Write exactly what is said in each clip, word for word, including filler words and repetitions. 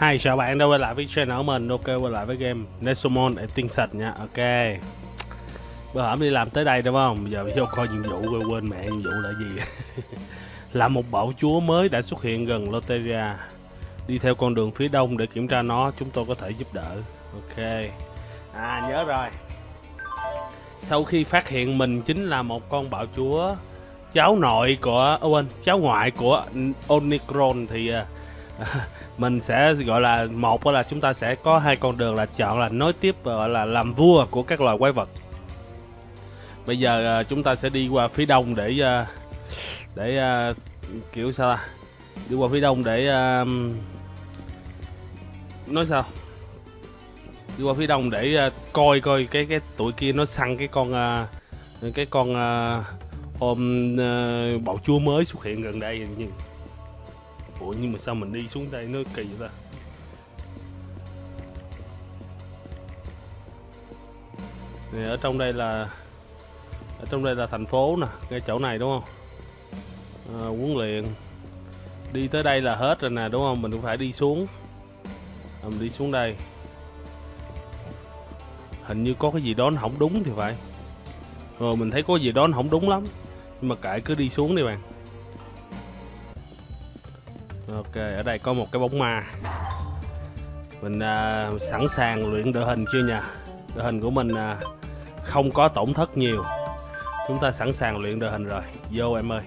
Hi, chào bạn đã quay lại với channel của mình. Ok, quay lại với game Nexomon Extinction nha. Ok, bữa hổm đi làm tới đây đúng không? Giờ vô coi nhiệm vụ rồi, quên mẹ nhiệm vụ là gì. Là một bão chúa mới đã xuất hiện gần Lateran. Đi theo con đường phía đông để kiểm tra nó, chúng tôi có thể giúp đỡ. Ok, à nhớ rồi. Sau khi phát hiện mình chính là một con bão chúa cháu nội của, quên, cháu ngoại của Omicron thì mình sẽ gọi là, một là chúng ta sẽ có hai con đường là chọn là nối tiếp và gọi là làm vua của các loài quái vật. Bây giờ chúng ta sẽ đi qua phía đông để để kiểu sao ta? Đi qua phía đông để nói sao? Đi qua phía đông để coi coi cái cái tụi kia nó săn cái con cái con ôm bạo chúa mới xuất hiện gần đây như. Ủa nhưng mà sao mình đi xuống đây nó kỳ vậy ta? Này, ở trong đây là ở trong đây là thành phố nè, ngay chỗ này đúng không? À, huấn luyện đi tới đây là hết rồi nè đúng không? Mình cũng phải đi xuống. À, mình đi xuống đây. Hình như có cái gì đó nó không đúng thì phải. Rồi mình thấy có gì đó nó không đúng lắm. Nhưng mà kệ, cứ đi xuống đi bạn. Ok, ở đây có một cái bóng ma. Mình à, sẵn sàng luyện đội hình chưa nhỉ? Đội hình của mình à, không có tổn thất nhiều. Chúng ta sẵn sàng luyện đội hình rồi. Vô em ơi.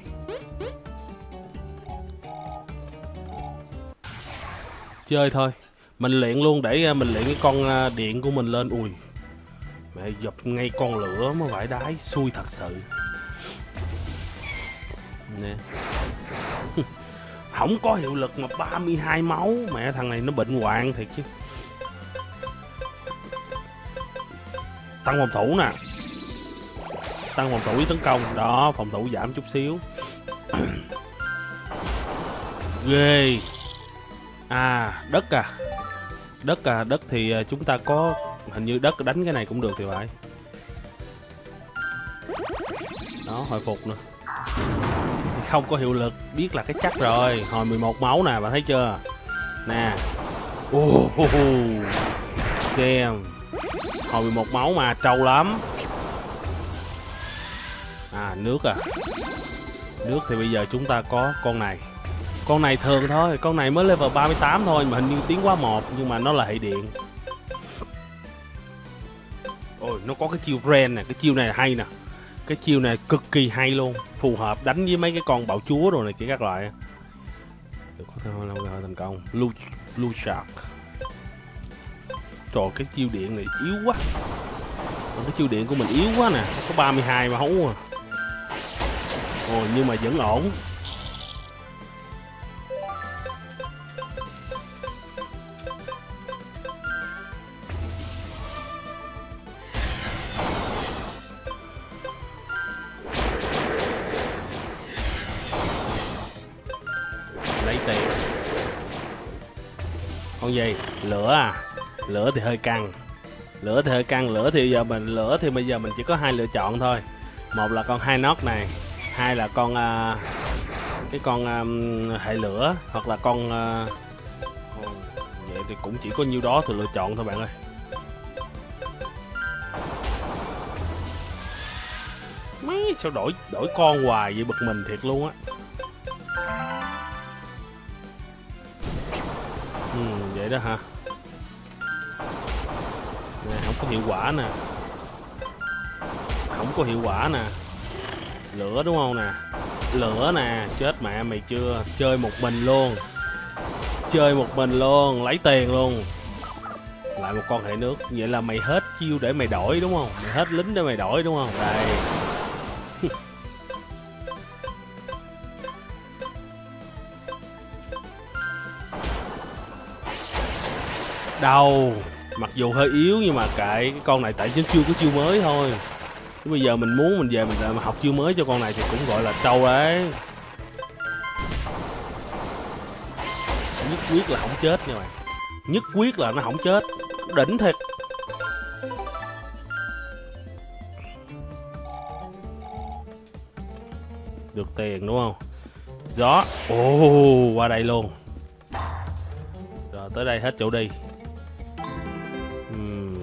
Chơi thôi. Mình luyện luôn để mình luyện cái con điện của mình lên. Ui, mẹ dập ngay con lửa mới phải đái. Xui thật sự. Nè. Không có hiệu lực mà ba mươi hai máu. Mẹ thằng này nó bệnh hoạn thiệt chứ. Tăng phòng thủ nè. Tăng phòng thủ với tấn công. Đó, phòng thủ giảm chút xíu. Ghê. À, đất à. Đất à, đất thì chúng ta có. Hình như đất đánh cái này cũng được thì phải. Đó, hồi phục nữa. Không có hiệu lực, biết là cái chắc rồi. Hồi mười một máu nè, bạn thấy chưa? Nè. Oh, oh, oh. Damn. Hồi mười một máu mà, trâu lắm. À, nước à. Nước thì bây giờ chúng ta có con này. Con này thường thôi, con này mới level ba mươi tám thôi. Mà hình như tiến quá một, nhưng mà nó là hệ điện. Ôi, nó có cái chiêu Ren nè, cái chiêu này là hay nè. Cái chiêu này cực kỳ hay luôn, phù hợp đánh với mấy cái con bạo chúa rồi này kia các loại. Được, có thể lâu rồi thành công. Blue, blue shark. Trời, cái chiêu điện này yếu quá. Cái chiêu điện của mình yếu quá nè, có ba mươi hai mà hấu à. Ồ, nhưng mà vẫn ổn. Gì lửa à? Lửa thì hơi căng, lửa thì hơi căng. Lửa thì giờ mình lửa thì bây giờ mình chỉ có hai lựa chọn thôi. Một là con hai nóc này, hai là con uh, cái con um, hệ lửa, hoặc là con uh, vậy thì cũng chỉ có nhiêu đó thì lựa chọn thôi bạn ơi. Mấy sao đổi đổi con hoài vậy, bực mình thiệt luôn á. Ừ, vậy đó hả? Nè, không có hiệu quả nè. Không có hiệu quả nè. Lửa đúng không nè? Lửa nè, chết mẹ mày chưa? Chơi một mình luôn. Chơi một mình luôn, lấy tiền luôn. Lại một con hệ nước. Vậy là mày hết chiêu để mày đổi đúng không? Mày hết lính để mày đổi đúng không? Đây. Đầu mặc dù hơi yếu nhưng mà kệ, cái con này tại chứ chưa có chiêu mới thôi. Chứ bây giờ mình muốn mình về mình lại mà học chiêu mới cho con này thì cũng gọi là trâu đấy. Nhất quyết là không chết nha bạn, nhất quyết là nó không chết, đỉnh thiệt. Được tiền đúng không? Gió. Ồ, oh, qua đây luôn. tới đây hết chỗ đi. uhm.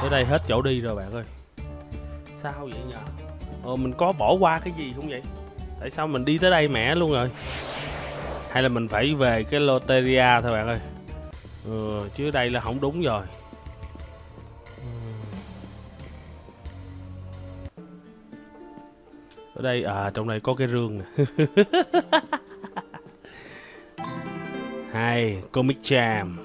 Tới đây hết chỗ đi rồi bạn ơi. Sao vậy nhờ? Ờ, mình có bỏ qua cái gì không vậy? Tại sao mình đi tới đây mẹ luôn rồi? Hay là mình phải về cái Loteria thôi bạn ơi. Ừ, chứ đây là không đúng rồi. Ở đây, à trong đây có cái rương nè. Hay, Comic Jam.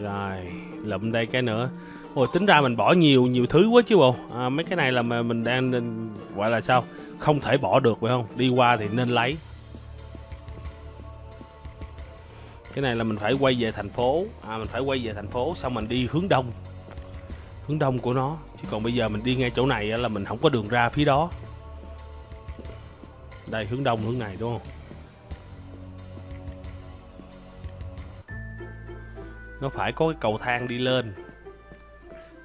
Rồi, lụm đây cái nữa. Ôi, tính ra mình bỏ nhiều nhiều thứ quá chứ bộ. À, mấy cái này là mình đang gọi là sao? Không thể bỏ được phải không? Đi qua thì nên lấy. Cái này là mình phải quay về thành phố. À, mình phải quay về thành phố xong mình đi hướng đông. Hướng đông của nó. Chứ còn bây giờ mình đi ngay chỗ này là mình không có đường ra phía đó. Đây, hướng đông hướng này đúng không? Nó phải có cái cầu thang đi lên.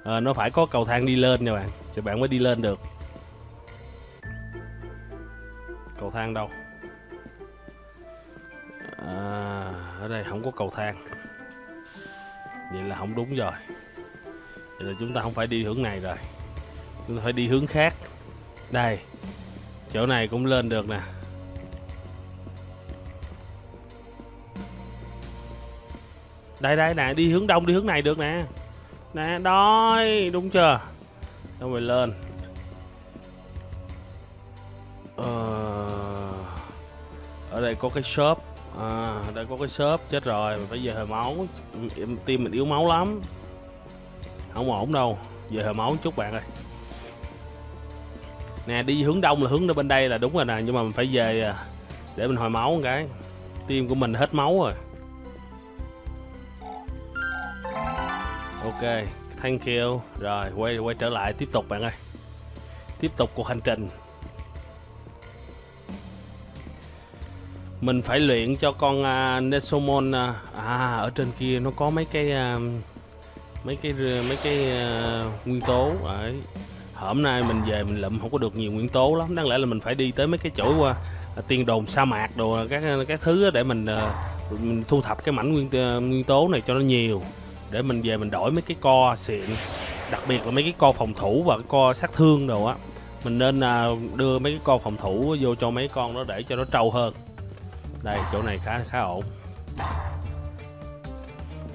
À, nó phải có cầu thang đi lên nha bạn. Thì bạn mới đi lên được. Cầu thang đâu? À, ở đây không có cầu thang. Vậy là không đúng rồi. Vậy là chúng ta không phải đi hướng này rồi. Chúng ta phải đi hướng khác. Đây, chỗ này cũng lên được nè. Đây đây nè, đi hướng đông, đi hướng này được nè. Nè, đó, đúng chưa? Xong rồi lên. Ờ, ở đây có cái shop. À, ở đây có cái shop. Chết rồi, mình phải về hồi máu. Tim mình yếu máu lắm. Không ổn đâu. Về hồi máu một chút bạn ơi. Nè, đi hướng đông là hướng bên đây là đúng rồi nè. Nhưng mà mình phải về để mình hồi máu một cái. Tim của mình hết máu rồi. Ok, thank you. Rồi, quay quay trở lại tiếp tục bạn ơi. Tiếp tục cuộc hành trình. Mình phải luyện cho con uh, Nexomon. Uh, à, ở trên kia nó có mấy cái uh, mấy cái mấy cái uh, nguyên tố. Đấy. Hôm nay mình về mình lụm không có được nhiều nguyên tố lắm. Đáng lẽ là mình phải đi tới mấy cái chỗ uh, tiên đồn sa mạc đồ các các thứ để mình, uh, mình thu thập cái mảnh nguyên uh, nguyên tố này cho nó nhiều. Để mình về mình đổi mấy cái co xịn, đặc biệt là mấy cái co phòng thủ và cái co sát thương đồ á. Mình nên đưa mấy cái co phòng thủ vô cho mấy con đó để cho nó trâu hơn. Đây, chỗ này khá khá ổn.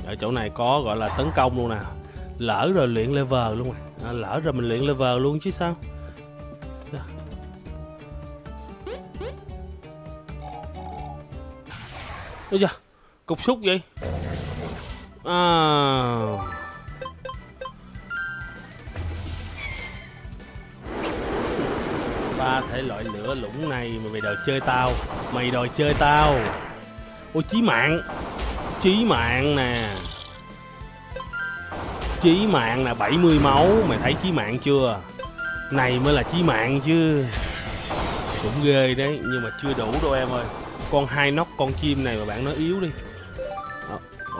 Ở chỗ này có gọi là tấn công luôn nè. Lỡ rồi luyện level luôn à, lỡ rồi mình luyện level luôn chứ sao. Ôi da, cục xúc vậy. À. Ba thể loại lửa lũng này mà mày đòi chơi tao. Mày đòi chơi tao. Ôi chí mạng. Chí mạng nè. Chí mạng là bảy mươi máu. Mày thấy chí mạng chưa? Này mới là chí mạng chứ. Cũng ghê đấy. Nhưng mà chưa đủ đâu em ơi. Con hai nóc con chim này mà bạn nói yếu đi.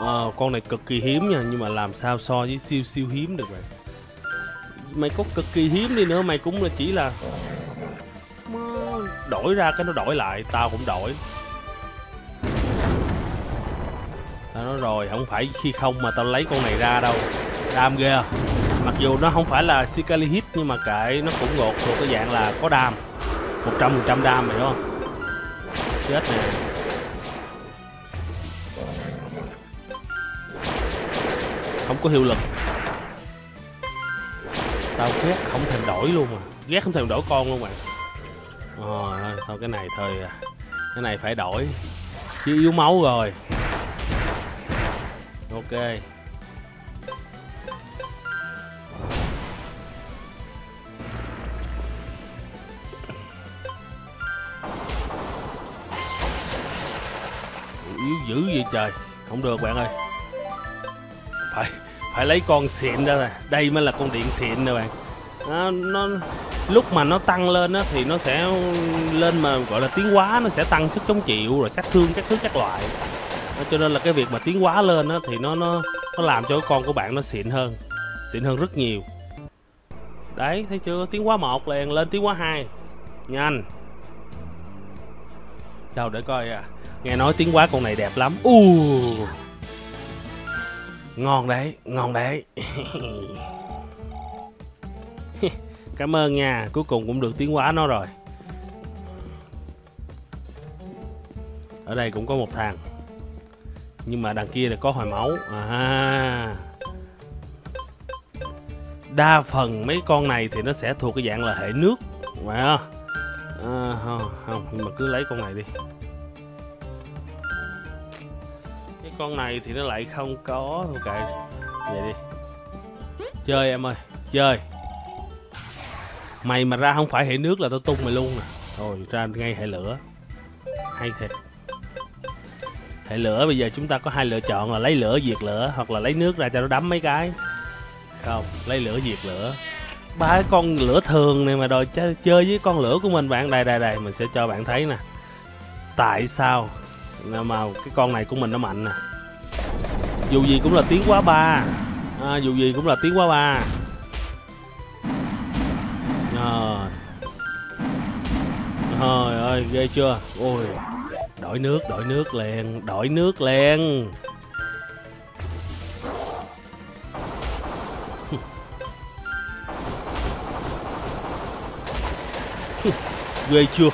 Wow, con này cực kỳ hiếm nha. Nhưng mà làm sao so với siêu siêu hiếm được vậy? Mày có cực kỳ hiếm đi nữa mày cũng là chỉ là đổi ra cái nó đổi lại. Tao cũng đổi. Tao nói rồi, không phải khi không mà tao lấy con này ra đâu. Đam ghê. Mặc dù nó không phải là Sikali hit nhưng mà kệ, nó cũng gột thuộc cái dạng là có đam. Một trăm phần trăm đam mày đúng không? Chết nè. Không có hiệu lực. Tao ghét không thèm đổi luôn mà. Ghét không thèm đổi con luôn mà. Rồi, à, thôi cái này thôi. Cái này phải đổi. Chứ yếu máu rồi. Ok. Yếu dữ vậy trời. Không được bạn ơi. Phải, phải lấy con xịn ra nè. Đây mới là con điện xịn nè bạn. Nó, nó lúc mà nó tăng lên á thì nó sẽ lên mà gọi là tiến hóa, nó sẽ tăng sức chống chịu rồi sát thương các thứ các loại. Cho nên là cái việc mà tiến hóa lên á thì nó nó nó làm cho con của bạn nó xịn hơn, xịn hơn rất nhiều. Đấy, thấy chưa? Tiến hóa một liền lên tiến hóa hai. Nhanh. Đâu để coi. À. Nghe nói tiếng quá con này đẹp lắm. Uh. Ngon đấy, ngon đấy. Cảm ơn nha, cuối cùng cũng được tiến hóa nó rồi. Ở đây cũng có một thằng, nhưng mà đằng kia là có hồi máu à. Đa phần mấy con này thì nó sẽ thuộc cái dạng là hệ nước phải không? À, không, không, nhưng mà cứ lấy con này đi. Cái con này thì nó lại không có. Thôi kệ, vậy đi. Chơi em ơi, chơi. Mày mà ra không phải hệ nước là tao tung mày luôn nè. Rồi ra ngay hệ lửa. Hay thiệt. Hệ lửa bây giờ chúng ta có hai lựa chọn là lấy lửa diệt lửa, hoặc là lấy nước ra cho nó đấm mấy cái. Không, lấy lửa diệt lửa. Ba cái con lửa thường này mà đòi chơi, chơi với con lửa của mình bạn. Đây đây đây, mình sẽ cho bạn thấy nè. Tại sao mà cái con này của mình nó mạnh nè. Dù gì cũng là tiến hóa ba à, dù gì cũng là tiến hóa ba. Rồi. Trời ơi, ghê chưa. Ôi, đổi nước, đổi nước liền, đổi nước liền. Ghê chưa.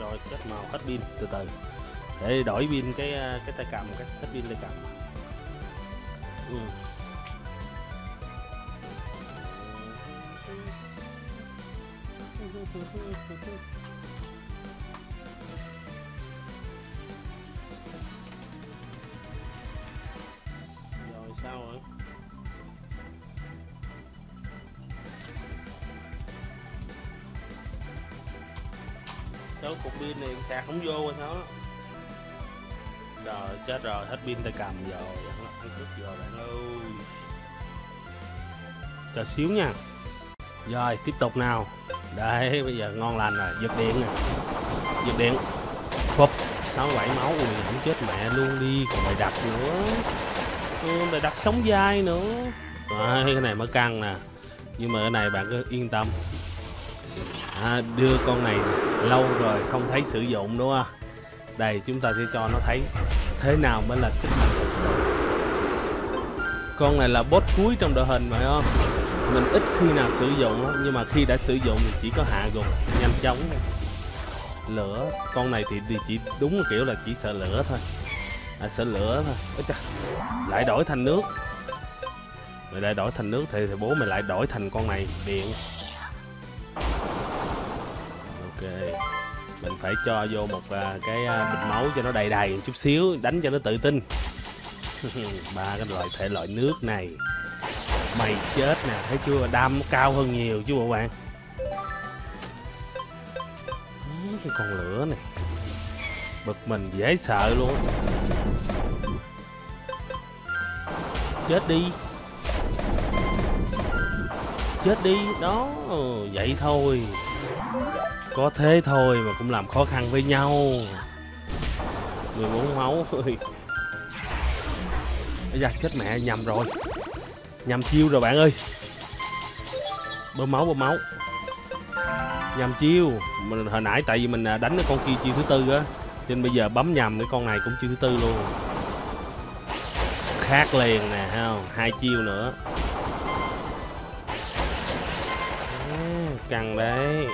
Rồi, chết màu, hết pin, từ từ. Để đổi pin cái cái tay cầm, cái hết pin tay cầm. Ừ. Rồi sao rồi? Số cục pin này sạc không vô rồi sao? Rồi chết rồi, hết pin tay cầm rồi, ăn cướp rồi bạn ơi. Chờ xíu nha. Rồi tiếp tục nào. Đấy, bây giờ ngon lành rồi, giật điện nè. Giật điện. Phụp, sáu bảy máu, ui, không chết mẹ luôn đi, còn bài đặt nữa. Ừ, bài đặt sống dai nữa. Đấy, cái này mới căng nè. Nhưng mà cái này bạn cứ yên tâm. À, đưa con này lâu rồi không thấy sử dụng đúng không? Đây, chúng ta sẽ cho nó thấy thế nào mới là sinh mạnh thật sự. Con này là boss cuối trong đội hình phải không? Mình ít khi nào sử dụng lắm, nhưng mà khi đã sử dụng thì chỉ có hạ gục nhanh chóng. Lửa, con này thì, thì chỉ đúng là kiểu là chỉ sợ lửa thôi à, sợ lửa thôi. Ê trời, lại đổi thành nước. Mày lại đổi thành nước thì, thì bố mày lại đổi thành con này điện. Ok, mình phải cho vô một uh, cái uh, bịch máu cho nó đầy đầy chút xíu, đánh cho nó tự tin. Ba cái loại thể loại nước này mày chết nè, thấy chưa, đam cao hơn nhiều chứ bộ bạn. Cái con lửa này bực mình dễ sợ luôn. Chết đi, chết đi đó. Vậy thôi, có thế thôi mà cũng làm khó khăn với nhau. Mười bốn máu ơi. Ây da, chết mẹ, nhầm rồi, nhầm chiêu rồi bạn ơi. Bơm máu, bơm máu. Nhầm chiêu. Mình hồi nãy tại vì mình đánh cái con kia chiêu thứ tư á, nên bây giờ bấm nhầm cái con này cũng chiêu thứ tư luôn. Khác liền nè, thấy không? Hai chiêu nữa. À, căng đấy.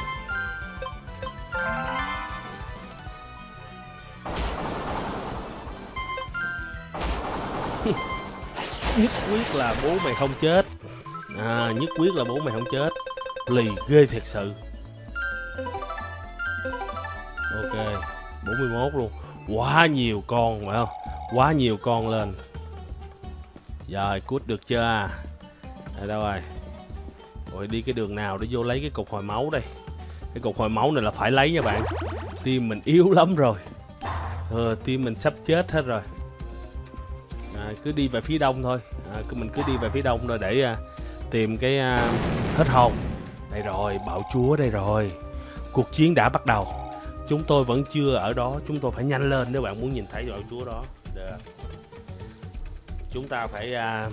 Nhất quyết là bố mày không chết à, nhất quyết là bố mày không chết. Lì ghê thiệt sự. Ok, bốn mươi mốt luôn. Quá nhiều con phải không? Quá nhiều con lên. Rồi, cút được chưa? À, đâu rồi? Rồi đi cái đường nào để vô lấy cái cục hồi máu đây. Cái cục hồi máu này là phải lấy nha bạn. Tim mình yếu lắm rồi. Ờ, tim mình sắp chết hết rồi. À, cứ đi về phía đông thôi à, cứ mình cứ đi về phía đông thôi để à, tìm cái à, hết hồn. Đây rồi, bạo chúa đây rồi. Cuộc chiến đã bắt đầu. Chúng tôi vẫn chưa ở đó, chúng tôi phải nhanh lên nếu bạn muốn nhìn thấy bạo chúa đó. Được. Chúng ta phải à...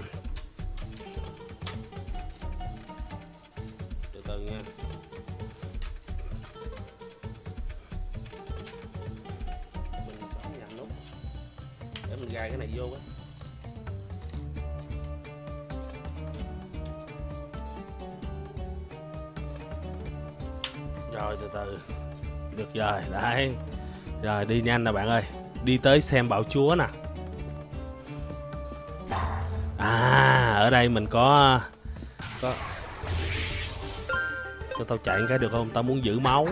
từ từ nha. gài cái này vô á. Rồi từ từ. Được rồi, đấy. Rồi đi nhanh nè bạn ơi. Đi tới xem bạo chúa nè. À, ở đây mình có có cho tao chạy cái được không? Tao muốn giữ máu.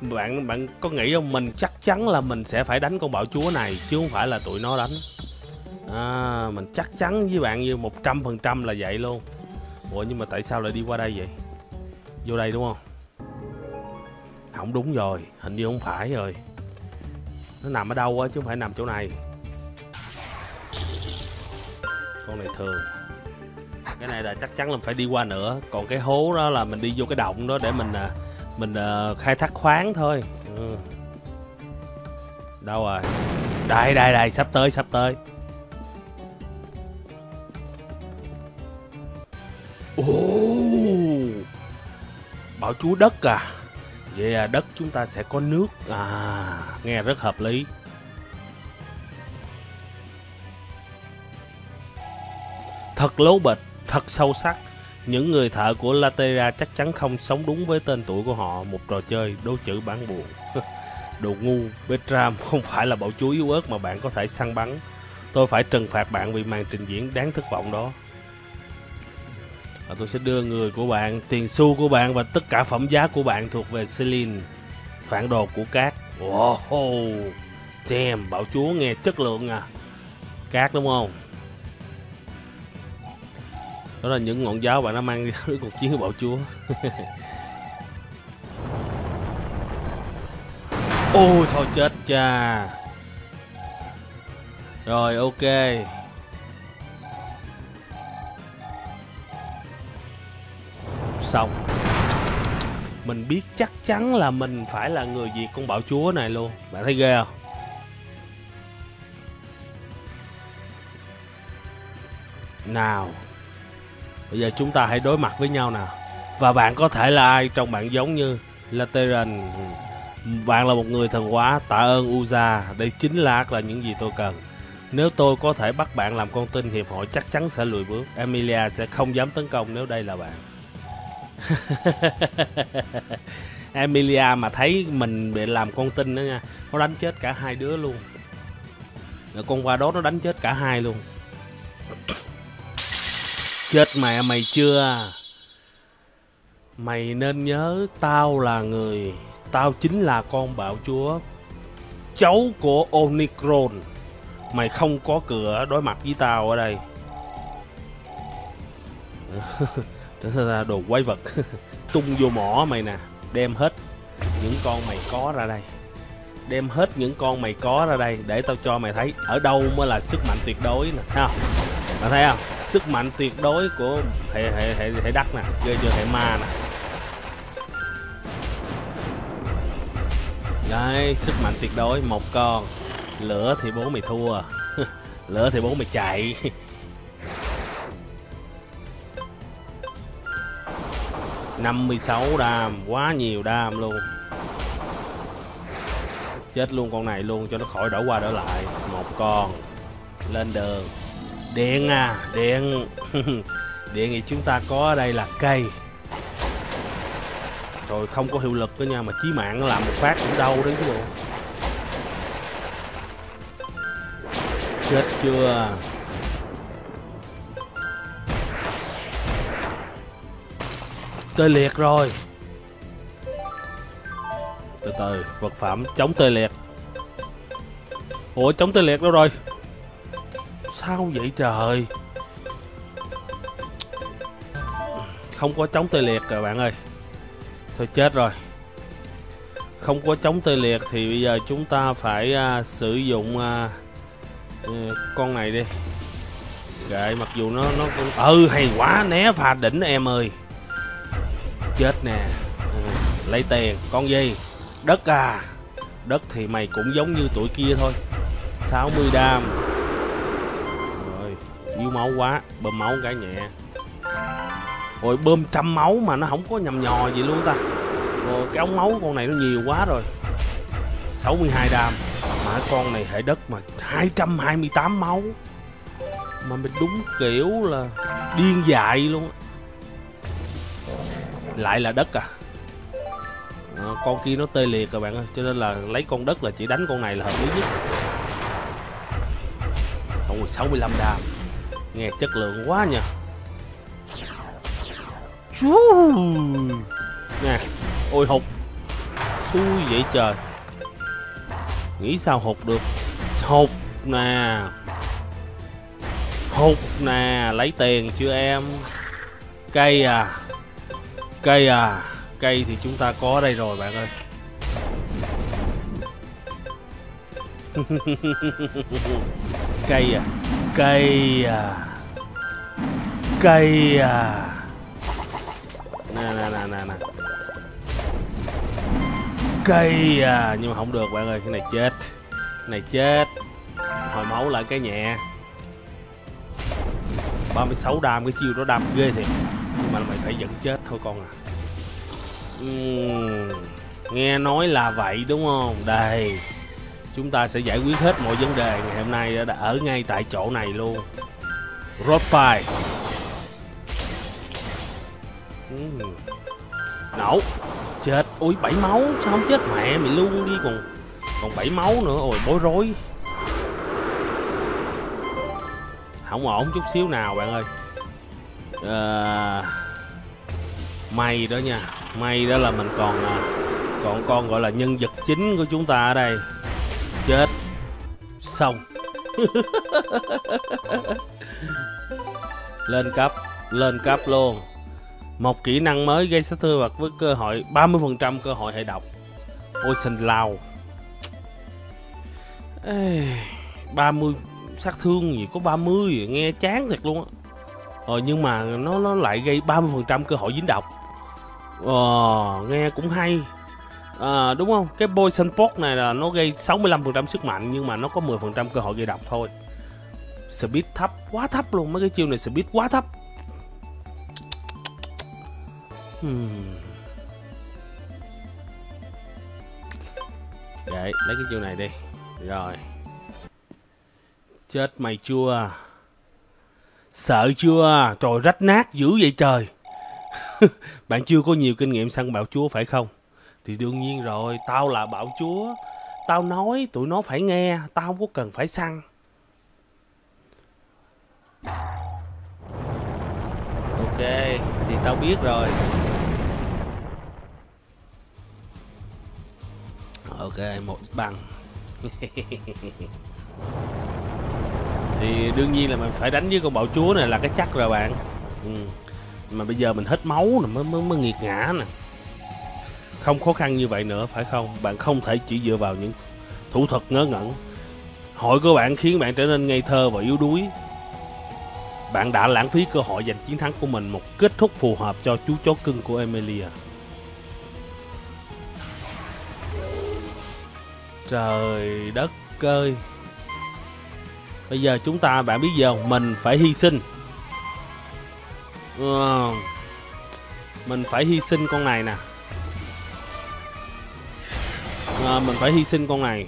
Bạn bạn có nghĩ không, mình chắc chắn là mình sẽ phải đánh con bạo chúa này chứ không phải là tụi nó đánh. À, mình chắc chắn với bạn như một trăm phần trăm là vậy luôn. Ủa nhưng mà tại sao lại đi qua đây vậy? Vô đây đúng không? Không đúng rồi, hình như không phải rồi. Nó nằm ở đâu á chứ không phải nằm chỗ này. Con này thường. Cái này là chắc chắn là phải đi qua nữa. Còn cái hố đó là mình đi vô cái động đó để mình mình khai thác khoáng thôi. Ừ. Đâu rồi? Đây đây đây, sắp tới sắp tới. Ồ, bão chúa đất à. Vậy là đất chúng ta sẽ có nước. À, nghe rất hợp lý. Thật lố bịch, thật sâu sắc. Những người thợ của Lateran chắc chắn không sống đúng với tên tuổi của họ. Một trò chơi đố chữ bán buồn. Đồ ngu. Bertram không phải là bạo chúa yếu ớt mà bạn có thể săn bắn. Tôi phải trừng phạt bạn vì màn trình diễn đáng thất vọng đó. Và tôi sẽ đưa người của bạn, tiền xu của bạn và tất cả phẩm giá của bạn thuộc về Celine, phản đồ của cát. Wow, damn, bạo chúa nghe chất lượng à. Cát đúng không? Đó là những ngọn giáo bạn đã mang đi với cuộc chiến của bạo chúa. Ôi thôi chết cha. Rồi ok. Xong. Mình biết chắc chắn là mình phải là người diệt con bạo chúa này luôn. Bạn thấy ghê không? Nào, bây giờ chúng ta hãy đối mặt với nhau nào. Và bạn có thể là ai trong bạn giống như Lateran. Bạn là một người thần hóa. Tạ ơn Uza. Đây chính là là những gì tôi cần. Nếu tôi có thể bắt bạn làm con tin, hiệp hội chắc chắn sẽ lùi bước. Emilia sẽ không dám tấn công nếu đây là bạn. Emilia mà thấy mình bị làm con tin đó nha, nó đánh chết cả hai đứa luôn. Rồi con Vados nó đánh chết cả hai luôn. Chết mẹ mày chưa. Mày nên nhớ tao là người. Tao chính là con bạo chúa, cháu của Omicron. Mày không có cửa đối mặt với tao ở đây. Đồ quái vật. Tung vô mỏ mày nè. Đem hết những con mày có ra đây. Đem hết những con mày có ra đây. Để tao cho mày thấy ở đâu mới là sức mạnh tuyệt đối nè. Thấy không? Mày thấy không? Sức mạnh tuyệt đối của hệ hệ hệ hệ đất nè, ghê chưa, hệ ma nè. Đấy, sức mạnh tuyệt đối, một con. Lửa thì bố mày thua. Lửa thì bố mày chạy. năm mươi sáu đam, quá nhiều đam luôn. Chết luôn con này luôn cho nó khỏi đổ qua đổ lại. Một con. Lên đường. Điện à, điện. Điện thì chúng ta có ở đây là cây. Rồi không có hiệu lực đó nha, mà chí mạng nó làm một phát cũng đau đến cái bộ. Chết chưa. Tê liệt rồi. Từ từ, vật phẩm chống tê liệt. Ủa chống tê liệt đâu rồi? Sao vậy trời. Không có chống tê liệt rồi bạn ơi. Thôi chết rồi. Không có chống tê liệt thì bây giờ chúng ta phải uh, sử dụng uh, uh, con này đi. Kệ, mặc dù nó nó ừ hay quá, né phà đỉnh em ơi. Chết nè. Ừ, lấy tiền. Con gì? Đất à. Đất thì mày cũng giống như tuổi kia thôi. sáu mươi đam. Rồi, yếu máu quá, bơm máu cái nhẹ. Rồi bơm trăm máu mà nó không có nhầm nhò gì luôn ta. Rồi cái ống máu con này nó nhiều quá rồi. sáu mươi hai đam. Mà hả, con này hệ đất mà hai trăm hai mươi tám máu mà mình đúng kiểu là điên dại luôn. Lại là đất à, à con kia nó tê liệt rồi bạn ơi, cho nên là lấy con đất là chỉ đánh con này là hợp lý nhất. Ôi sáu mươi lăm đam, nghe chất lượng quá nha. Chú nè, ôi hụt xui vậy trời, nghĩ sao hụt được. Hụt nè, hụt nè, lấy tiền chưa em. Cây à, cây à, cây thì chúng ta có đây rồi bạn ơi. Cây à, cây à, cây à. Nè nè nè nè nè, cây à, nhưng mà không được bạn ơi, cái này chết, cái này chết. Hồi máu lại cái nhẹ. Ba mươi sáu đam, cái chiêu đó đam ghê thiệt, nhưng mà mày phải vẫn chết thôi con à. uhm, Nghe nói là vậy đúng không? Đây, chúng ta sẽ giải quyết hết mọi vấn đề ngày hôm nay đã ở ngay tại chỗ này luôn. Road fire. uhm. Nổ. Chết. Ôi bảy máu, sao không chết mẹ mày luôn đi, còn còn bảy máu nữa. Ôi bối rối, không ổn chút xíu nào bạn ơi. À, may đó nha, may đó là mình còn còn con gọi là nhân vật chính của chúng ta ở đây. Chết. Xong. Lên cấp, lên cấp luôn. Một kỹ năng mới gây sát thương vật với cơ hội ba mươi phần trăm cơ hội hệ độc. Ôi sình lao. ba mươi sát thương gì có ba mươi, nghe chán thiệt luôn á. Ờ nhưng mà nó nó lại gây ba mươi phần trăm cơ hội dính độc. Ờ nghe cũng hay. À, đúng không? Cái poison pot này là nó gây sáu mươi lăm phần trăm sức mạnh nhưng mà nó có mười phần trăm cơ hội gây độc thôi. Speed thấp, quá thấp luôn, mấy cái chiêu này speed quá thấp. Hmm. Để, lấy cái chiêu này đi. Rồi. Chết mày chưa? Sợ chưa? Trời rách nát dữ vậy trời. Bạn chưa có nhiều kinh nghiệm săn bạo chúa phải không? Thì đương nhiên rồi, tao là bạo chúa, tao nói tụi nó phải nghe, tao không có cần phải săn. Ok, thì tao biết rồi. Ok, một bằng. Thì đương nhiên là mình phải đánh với con bạo chúa này là cái chắc rồi bạn. Ừ. Mà bây giờ mình hết máu nè, mới, mới, mới nghiệt ngã nè. Không khó khăn như vậy nữa phải không? Bạn không thể chỉ dựa vào những thủ thuật ngớ ngẩn. Hội của bạn khiến bạn trở nên ngây thơ và yếu đuối. Bạn đã lãng phí cơ hội giành chiến thắng của mình. Một kết thúc phù hợp cho chú chó cưng của Emilia. Trời đất ơi. Bây giờ chúng ta, bạn biết giờ mình phải hy sinh. ừ, Mình phải hy sinh con này nè. À, mình phải hy sinh con này.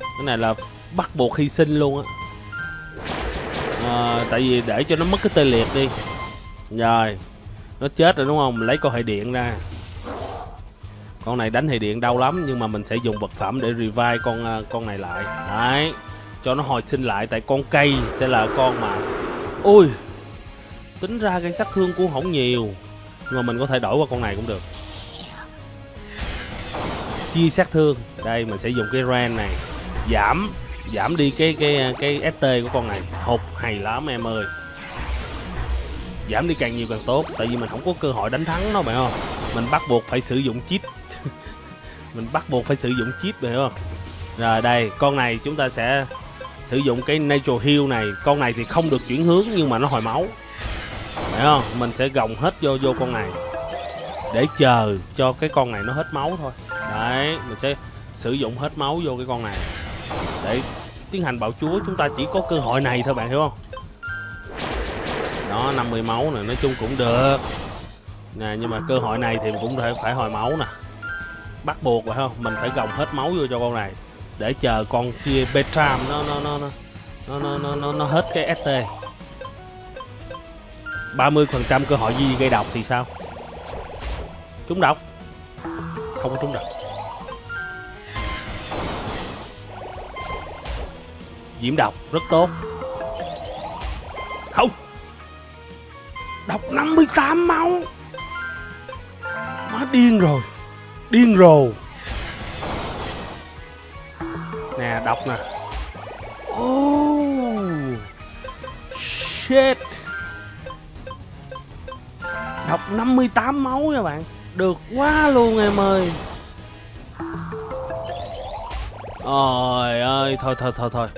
Cái này là bắt buộc hy sinh luôn á. à, Tại vì để cho nó mất cái tê liệt đi. Rồi. Nó chết rồi đúng không? Mình lấy con hệ điện ra. Con này đánh hệ điện đau lắm. Nhưng mà mình sẽ dùng vật phẩm để revive con con này lại. Đấy, cho nó hồi sinh lại. Tại con cây sẽ là con mà. Ui, tính ra cái sát thương cũng không nhiều. Nhưng mà mình có thể đổi qua con này cũng được. Chia sát thương. Đây mình sẽ dùng cái ran này. Giảm Giảm đi cái cái cái ét tê của con này. Hụt hay lắm em ơi. Giảm đi càng nhiều càng tốt. Tại vì mình không có cơ hội đánh thắng nó, bạn không? Mình bắt buộc phải sử dụng cheat. Mình bắt buộc phải sử dụng cheat, bạn không? Rồi đây. Con này chúng ta sẽ sử dụng cái natural heal này. Con này thì không được chuyển hướng, nhưng mà nó hồi máu, phải không? Mình sẽ gồng hết vô vô con này để chờ cho cái con này nó hết máu thôi. Đấy, mình sẽ sử dụng hết máu vô cái con này để tiến hành bạo chúa. Chúng ta chỉ có cơ hội này thôi, bạn hiểu không? Đó, năm mươi máu này nói chung cũng được nè, nhưng mà cơ hội này thì cũng phải phải hồi máu nè, bắt buộc phải không? Mình phải gồng hết máu vô cho con này. để chờ con kia Bertram nó nó nó nó nó nó nó, nó hết cái ét tê. Ba mươi phần trăm cơ hội duy gây độc thì sao? Trúng độc không có trúng độc. Diễm độc rất tốt. Không, độc năm mươi tám máu, má điên rồi, điên rồi nè, độc nè. Oh shit, độc năm mươi tám máu nha bạn, được quá luôn em ơi. Trời ơi, thôi thôi thôi thôi,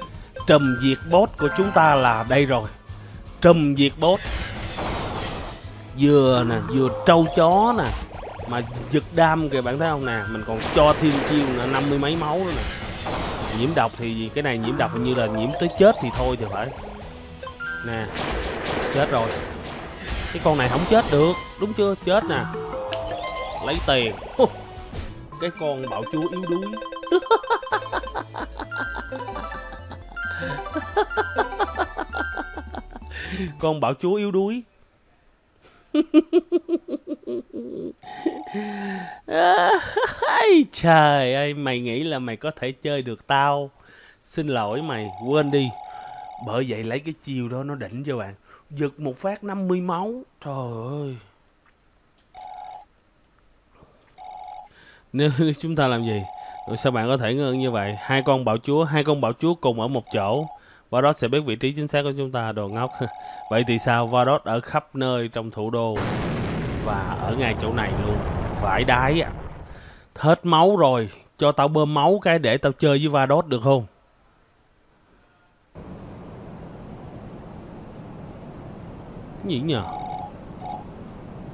trùm diệt boss của chúng ta là đây rồi. Trùm diệt boss vừa nè, vừa trâu chó nè, mà giật đam kìa, bạn thấy không nè, mình còn cho thêm chiêu nữa, năm mươi mấy máu nữa nè. Nhiễm độc thì cái này nhiễm độc như là nhiễm tới chết thì thôi thì phải nè. Chết rồi, cái con này không chết được đúng chưa? Chết nè, lấy tiền. Cái con bạo chúa yếu đuối. Con bạo chúa yếu đuối. Trời ơi, mày nghĩ là mày có thể chơi được tao? Xin lỗi mày, quên đi. Bởi vậy lấy cái chiều đó nó đỉnh cho bạn, giật một phát năm mươi máu. Trời ơi, nếu chúng ta làm gì? Rồi sao bạn có thể ngưng như vậy? Hai con bạo chúa, hai con bạo chúa cùng ở một chỗ, Vados sẽ biết vị trí chính xác của chúng ta. Đồ ngốc. Vậy thì sao? Vados ở khắp nơi trong thủ đô và ở ngay chỗ này luôn. Vãi đái à. Hết máu rồi, cho tao bơm máu cái để tao chơi với Vados được không? Cái gì nhờ?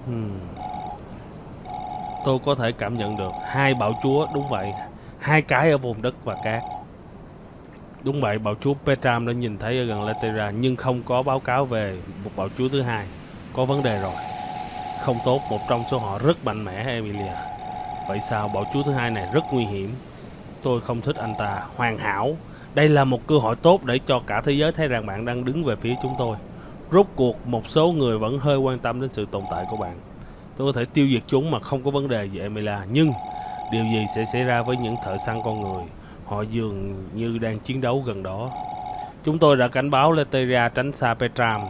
Hmm. Tôi có thể cảm nhận được hai bạo chúa, đúng vậy, hai cái ở vùng đất và cát. Đúng vậy, bạo chúa Bertram đã nhìn thấy ở gần Lateran nhưng không có báo cáo về một bạo chúa thứ hai. Có vấn đề rồi, không tốt. Một trong số họ rất mạnh mẽ, Emilia. Vậy sao? Bạo chúa thứ hai này rất nguy hiểm, tôi không thích anh ta. Hoàn hảo, đây là một cơ hội tốt để cho cả thế giới thấy rằng bạn đang đứng về phía chúng tôi. Rốt cuộc một số người vẫn hơi quan tâm đến sự tồn tại của bạn. Tôi có thể tiêu diệt chúng mà không có vấn đề gì, Emilia. Nhưng điều gì sẽ xảy ra với những thợ săn con người? Họ dường như đang chiến đấu gần đó. Chúng tôi đã cảnh báo Leteria tránh xa Bertram.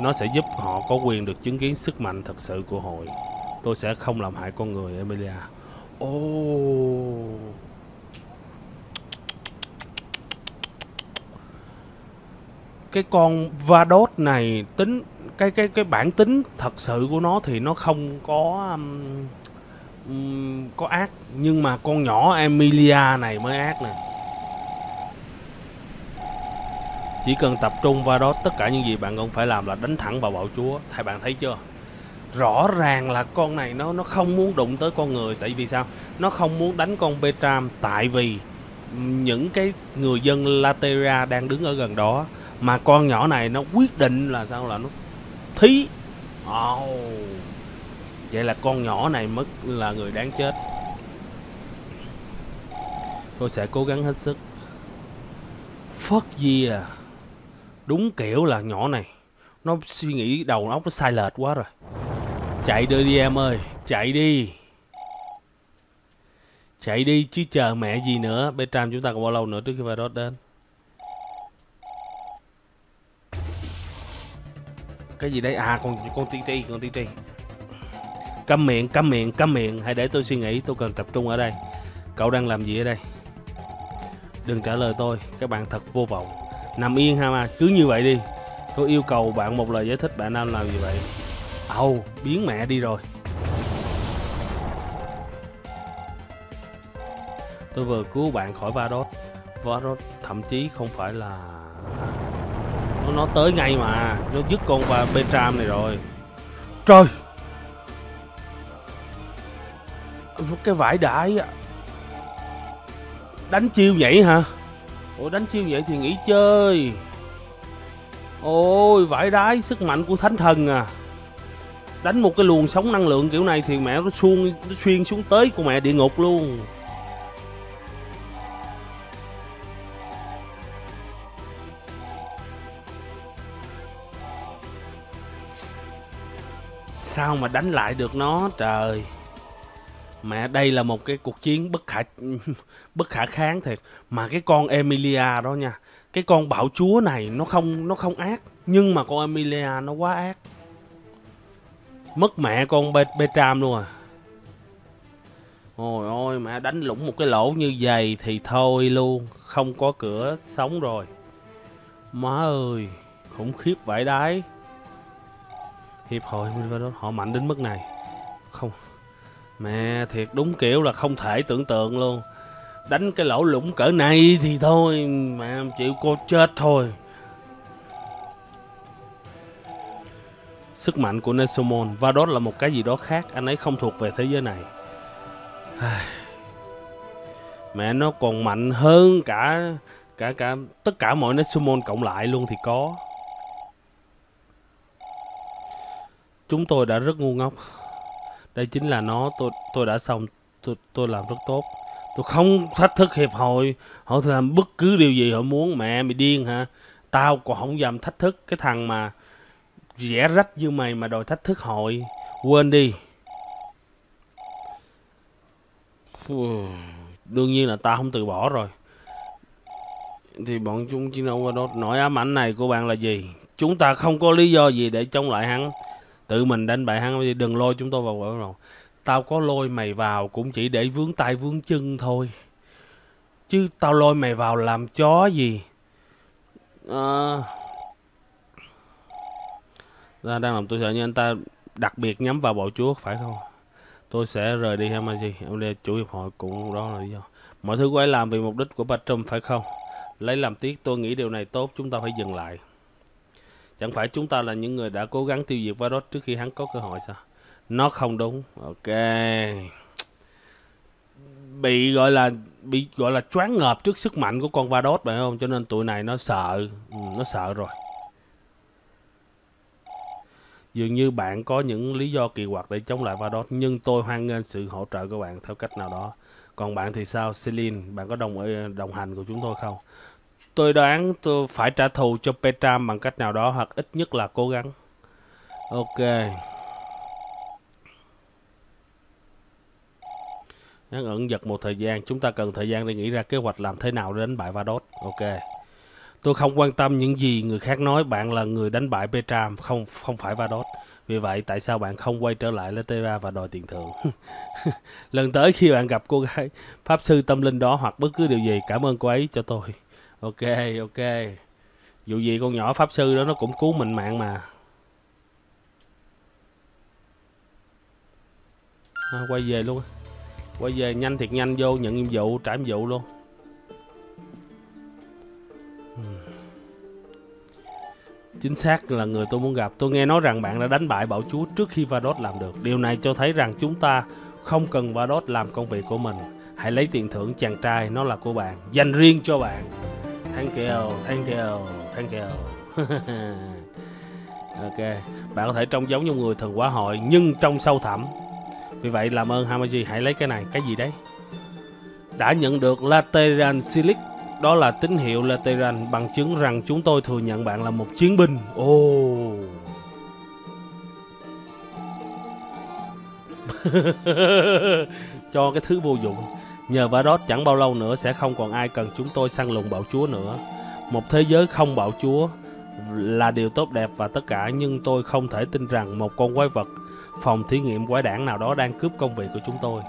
Nó sẽ giúp họ có quyền được chứng kiến sức mạnh thật sự của hội. Tôi sẽ không làm hại con người, Emilia. Oh. Cái con Vados này tính cái cái cái bản tính thật sự của nó thì nó không có um, um, có ác, nhưng mà con nhỏ Emilia này mới ác nè. Chỉ cần tập trung Vados, tất cả những gì bạn cần phải làm là đánh thẳng vào bạo chúa. Thầy bạn thấy chưa? Rõ ràng là con này nó nó không muốn đụng tới con người. Tại vì sao? Nó không muốn đánh con Bertram, tại vì những cái người dân Lateria đang đứng ở gần đó. Mà con nhỏ này nó quyết định là sao? Là nó thí. Oh. Vậy là con nhỏ này mất là người đáng chết. Tôi sẽ cố gắng hết sức. Fuck yeah. Đúng kiểu là nhỏ này, nó suy nghĩ đầu óc nó sai lệch quá rồi. Chạy đưa đi em ơi, chạy đi. Chạy đi chứ chờ mẹ gì nữa. Bertram chúng ta còn bao lâu nữa trước khi Vados đến? Cái gì đấy? À, con con ti ti, con ti ti. Câm miệng, câm miệng, câm miệng. Hãy để tôi suy nghĩ, tôi cần tập trung ở đây. Cậu đang làm gì ở đây? Đừng trả lời tôi, các bạn thật vô vọng. Nằm yên ha mà, cứ như vậy đi. Tôi yêu cầu bạn một lời giải thích, bạn đang làm gì vậy? Âu, oh, biến mẹ đi rồi. Tôi vừa cứu bạn khỏi Vados. Vados thậm chí không phải là... Nó, nó tới ngay mà, nó dứt con và Bertram này rồi. Trời, cái vải đãi. Đánh chiêu vậy hả? Ủa, đánh chiêu vậy thì nghỉ chơi. Ôi, vải đái, sức mạnh của thánh thần à. Đánh một cái luồng sóng năng lượng kiểu này thì mẹ nó xuyên, nó xuyên xuống tới của mẹ địa ngục luôn. Sao mà đánh lại được nó trời. Mẹ, đây là một cái cuộc chiến bất khả bất khả kháng thiệt. Mà cái con Emilia đó nha, cái con bạo chúa này nó không nó không ác, nhưng mà con Emilia nó quá ác. Mất mẹ con Bertram luôn à. Ôi ôi, mẹ đánh lủng một cái lỗ như vậy thì thôi luôn, không có cửa sống rồi. Má ơi, khủng khiếp vãi đái. Hiệp hội họ mạnh đến mức này. Không. Mẹ thiệt, đúng kiểu là không thể tưởng tượng luôn. Đánh cái lỗ lủng cỡ này thì thôi, mẹ chịu cô chết thôi. Sức mạnh của Nexomon, Vados là một cái gì đó khác, anh ấy không thuộc về thế giới này. Mẹ, nó còn mạnh hơn cả cả cả tất cả mọi Nexomon cộng lại luôn thì có. Chúng tôi đã rất ngu ngốc. Đây chính là nó, tôi tôi đã xong, tôi tôi làm rất tốt. Tôi không thách thức hiệp hội, họ làm bất cứ điều gì họ muốn. Mẹ mày điên hả? Tao còn không dám thách thức cái thằng mà rẻ rách như mày mà đòi thách thức hội, quên đi. Ừ, đương nhiên là tao không từ bỏ rồi. Thì bọn chúng chiến đấu qua đó. Nỗi ám ảnh này của bạn là gì? Chúng ta không có lý do gì để chống lại hắn. Tự mình đánh bại hắn, đừng lôi chúng tôi vào quẩn rồi. Tao có lôi mày vào cũng chỉ để vướng tay vướng chân thôi, chứ tao lôi mày vào làm chó gì à... Đang làm tôi sợ như anh ta đặc biệt nhắm vào bộ chúa phải không? Tôi sẽ rời đi hay gì? Ông đây chủ hiệp hội cũng đó là lý do. Mọi thứ của ấy làm vì mục đích của Bertram phải không? Lấy làm tiếc, tôi nghĩ điều này tốt, chúng ta phải dừng lại. Chẳng phải chúng ta là những người đã cố gắng tiêu diệt Vados trước khi hắn có cơ hội sao? Nó không đúng. Ok. Bị gọi là bị gọi là choáng ngợp trước sức mạnh của con Vados phải không? Cho nên tụi này nó sợ, ừ, nó sợ rồi. Dường như bạn có những lý do kỳ quặc để chống lại Vados, nhưng tôi hoan nghênh sự hỗ trợ của bạn theo cách nào đó. Còn bạn thì sao, Celine? Bạn có đồng đồng hành của chúng tôi không? Tôi đoán tôi phải trả thù cho Bertram bằng cách nào đó, hoặc ít nhất là cố gắng. Ok. Hắn ẩn giật một thời gian, chúng ta cần thời gian để nghĩ ra kế hoạch làm thế nào để đánh bại Vados. Ok. Tôi không quan tâm những gì người khác nói, bạn là người đánh bại Bertram, không không phải Vados. Vì vậy, tại sao bạn không quay trở lại Lateran và đòi tiền thưởng? Lần tới khi bạn gặp cô gái pháp sư tâm linh đó hoặc bất cứ điều gì, cảm ơn cô ấy cho tôi. Ok, ok. Dù gì con nhỏ pháp sư đó nó cũng cứu mình mạng mà. À, quay về luôn. Quay về nhanh thiệt nhanh, vô nhận nhiệm vụ, trả nhiệm vụ luôn. Chính xác là người tôi muốn gặp. Tôi nghe nói rằng bạn đã đánh bại bạo chúa trước khi Vados làm được. Điều này cho thấy rằng chúng ta không cần Vados làm công việc của mình. Hãy lấy tiền thưởng chàng trai, nó là của bạn, dành riêng cho bạn. Thank you, thank you, thank you. Ok, bạn có thể trông giống như người thần hóa hội nhưng trong sâu thẳm. Vì vậy làm ơn Hamaji, hãy lấy cái này. Cái gì đấy? Đã nhận được Lateran Silic. Đó là tín hiệu Lateran, bằng chứng rằng chúng tôi thừa nhận bạn là một chiến binh. Oh. Cho cái thứ vô dụng. Nhờ Vados chẳng bao lâu nữa sẽ không còn ai cần chúng tôi săn lùng bạo chúa nữa. Một thế giới không bạo chúa là điều tốt đẹp và tất cả, nhưng tôi không thể tin rằng một con quái vật phòng thí nghiệm quái đản nào đó đang cướp công việc của chúng tôi.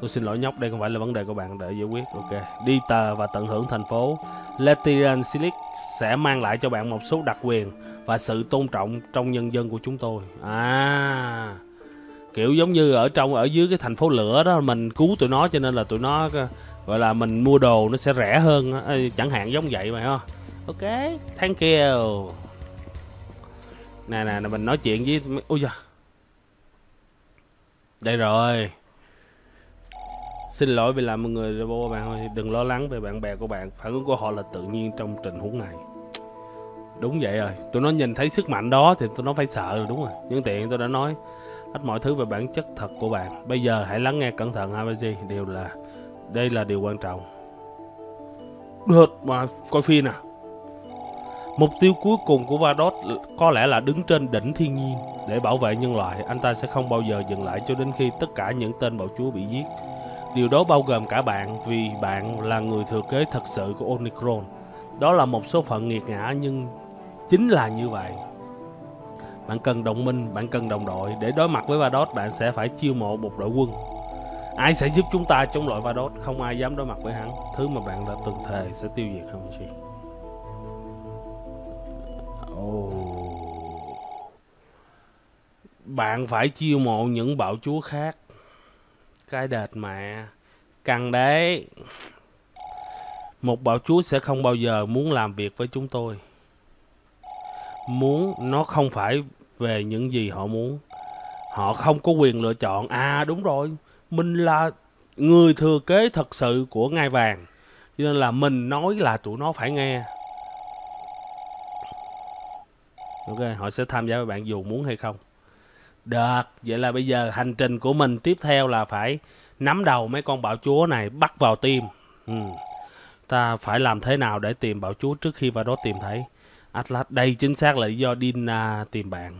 Tôi xin lỗi nhóc, đây không phải là vấn đề của bạn để giải quyết. Ok, đi tờ và tận hưởng thành phố. Lateran Silic sẽ mang lại cho bạn một số đặc quyền và sự tôn trọng trong nhân dân của chúng tôi. À, kiểu giống như ở trong ở dưới cái thành phố lửa đó, mình cứu tụi nó cho nên là tụi nó gọi là mình mua đồ nó sẽ rẻ hơn, chẳng hạn giống vậy mà ha. Ok, thank you. Nè nè, mình nói chuyện với ui da. Đây rồi. Xin lỗi vì là một người robot bạn thôi, đừng lo lắng về bạn bè của bạn, phản ứng của họ là tự nhiên trong tình huống này. Đúng vậy rồi, tụi nó nhìn thấy sức mạnh đó thì tụi nó phải sợ rồi, đúng rồi. Nhân tiện tôi đã nói hết mọi thứ về bản chất thật của bạn. Bây giờ hãy lắng nghe cẩn thận Hamaji, điều là đây là điều quan trọng. Được mà, coi phim à. Mục tiêu cuối cùng của Vados có lẽ là đứng trên đỉnh thiên nhiên để bảo vệ nhân loại. Anh ta sẽ không bao giờ dừng lại cho đến khi tất cả những tên bạo chúa bị giết. Điều đó bao gồm cả bạn, vì bạn là người thừa kế thật sự của Omicron. Đó là một số phận nghiệt ngã, nhưng chính là như vậy. Bạn cần đồng minh, bạn cần đồng đội. Để đối mặt với Vados, bạn sẽ phải chiêu mộ một đội quân. Ai sẽ giúp chúng ta chống lại Vados? Không ai dám đối mặt với hắn. Thứ mà bạn đã từng thề sẽ tiêu diệt không gì. Oh. Bạn phải chiêu mộ những bạo chúa khác. Cái đệt mẹ. Cần đấy. Một bạo chúa sẽ không bao giờ muốn làm việc với chúng tôi. Muốn nó không phải về những gì họ muốn. Họ không có quyền lựa chọn. À đúng rồi, mình là người thừa kế thật sự của ngai vàng, cho nên là mình nói là tụi nó phải nghe. Ok, họ sẽ tham gia với bạn dù muốn hay không. Được, vậy là bây giờ hành trình của mình tiếp theo là phải nắm đầu mấy con bạo chúa này, bắt vào tim. Ừ. Ta phải làm thế nào để tìm bạo chúa trước khi Vados tìm thấy Atlas? Đây chính xác là lý do Dina tìm bạn.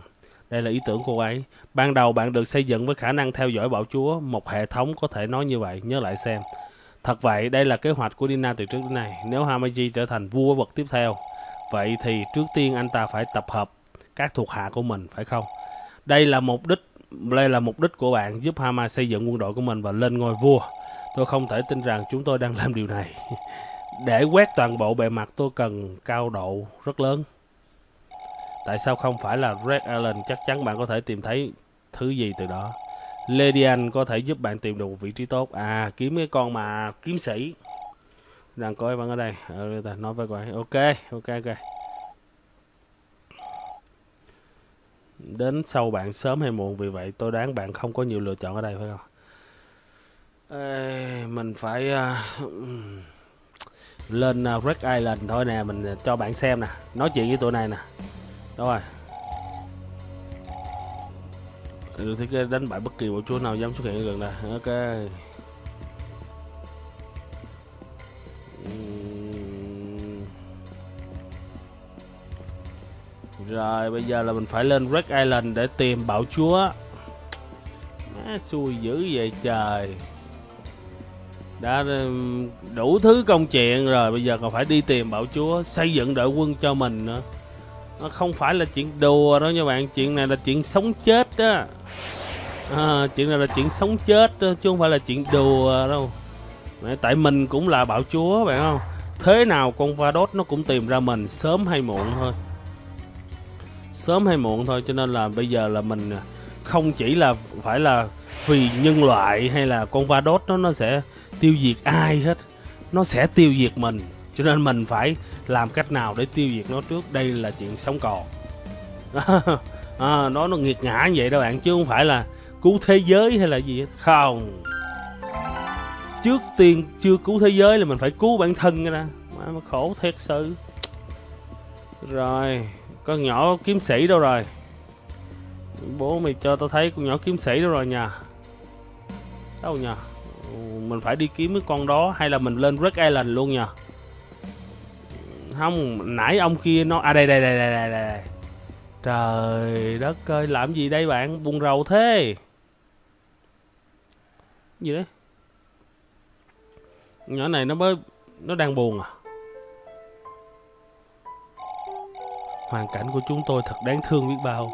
Đây là ý tưởng cô ấy. Ban đầu bạn được xây dựng với khả năng theo dõi bạo chúa. Một hệ thống có thể nói như vậy. Nhớ lại xem. Thật vậy, đây là kế hoạch của Dina từ trước đến nay. Nếu Hamaji trở thành vua vật tiếp theo, vậy thì trước tiên anh ta phải tập hợp các thuộc hạ của mình, phải không? Đây là mục đích, đây là mục đích của bạn, giúp Hama xây dựng quân đội của mình và lên ngôi vua. Tôi không thể tin rằng chúng tôi đang làm điều này. Để quét toàn bộ bề mặt tôi cần cao độ rất lớn. Tại sao không phải là Red Island? Chắc chắn bạn có thể tìm thấy thứ gì từ đó. Lateran có thể giúp bạn tìm được một vị trí tốt. À, kiếm cái con mà kiếm sĩ. Đang coi bạn ở đây. À, nói với bạn. Ok, ok, ok. Đến sau bạn sớm hay muộn, vì vậy tôi đoán bạn không có nhiều lựa chọn ở đây, phải không? Ê, mình phải uh, lên Red Island thôi nè, mình cho bạn xem nè, nói chuyện với tụi này nè. Đúng rồi. Được thiết kế đánh bại bất kỳ bộ chúa nào dám xuất hiện gần đây. Ok. Rồi bây giờ là mình phải lên Red Island để tìm bạo chúa. Má xui dữ vậy trời. Đã đủ thứ công chuyện rồi, bây giờ còn phải đi tìm bạo chúa, xây dựng đội quân cho mình nữa. Nó không phải là chuyện đùa đó nha bạn, chuyện này là chuyện sống chết đó. À, chuyện này là chuyện sống chết đó, chứ không phải là chuyện đùa đâu. Tại mình cũng là bạo chúa bạn không? Thế nào con Vados nó cũng tìm ra mình sớm hay muộn thôi. Sớm hay muộn thôi, cho nên là bây giờ là mình không chỉ là phải là vì nhân loại hay là con Vados nó nó sẽ tiêu diệt ai hết, nó sẽ tiêu diệt mình, cho nên mình phải làm cách nào để tiêu diệt nó trước. Đây là chuyện sống còn. À, nó nó nghiệt ngã như vậy đó bạn, chứ không phải là cứu thế giới hay là gì hết. Không, trước tiên chưa cứu thế giới là mình phải cứu bản thân ra, mà khổ thiệt sự. Rồi con nhỏ kiếm sĩ đâu rồi? Bố mày cho tao thấy con nhỏ kiếm sĩ đâu rồi nha. Đâu nha? Mình phải đi kiếm cái con đó hay là mình lên Red Island luôn nha? Không, nãy ông kia nó... À đây đây đây đây đây đây. Trời đất ơi, làm gì đây bạn? Buồn rầu thế. Gì đấy? Nhỏ này nó mới... Nó đang buồn à? Hoàn cảnh của chúng tôi thật đáng thương biết bao.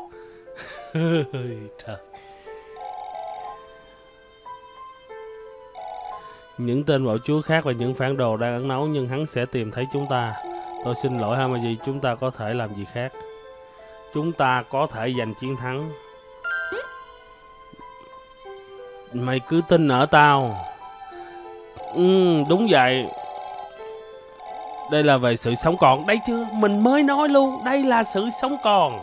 Trời. Những tên bạo chúa khác và những phản đồ đang ẩn náu, nhưng hắn sẽ tìm thấy chúng ta. Tôi xin lỗi Hamaji, chúng ta có thể làm gì khác. Chúng ta có thể giành chiến thắng. Mày cứ tin ở tao. Ừ, đúng vậy. Đây là về sự sống còn. Đấy chứ, mình mới nói luôn. Đây là sự sống còn.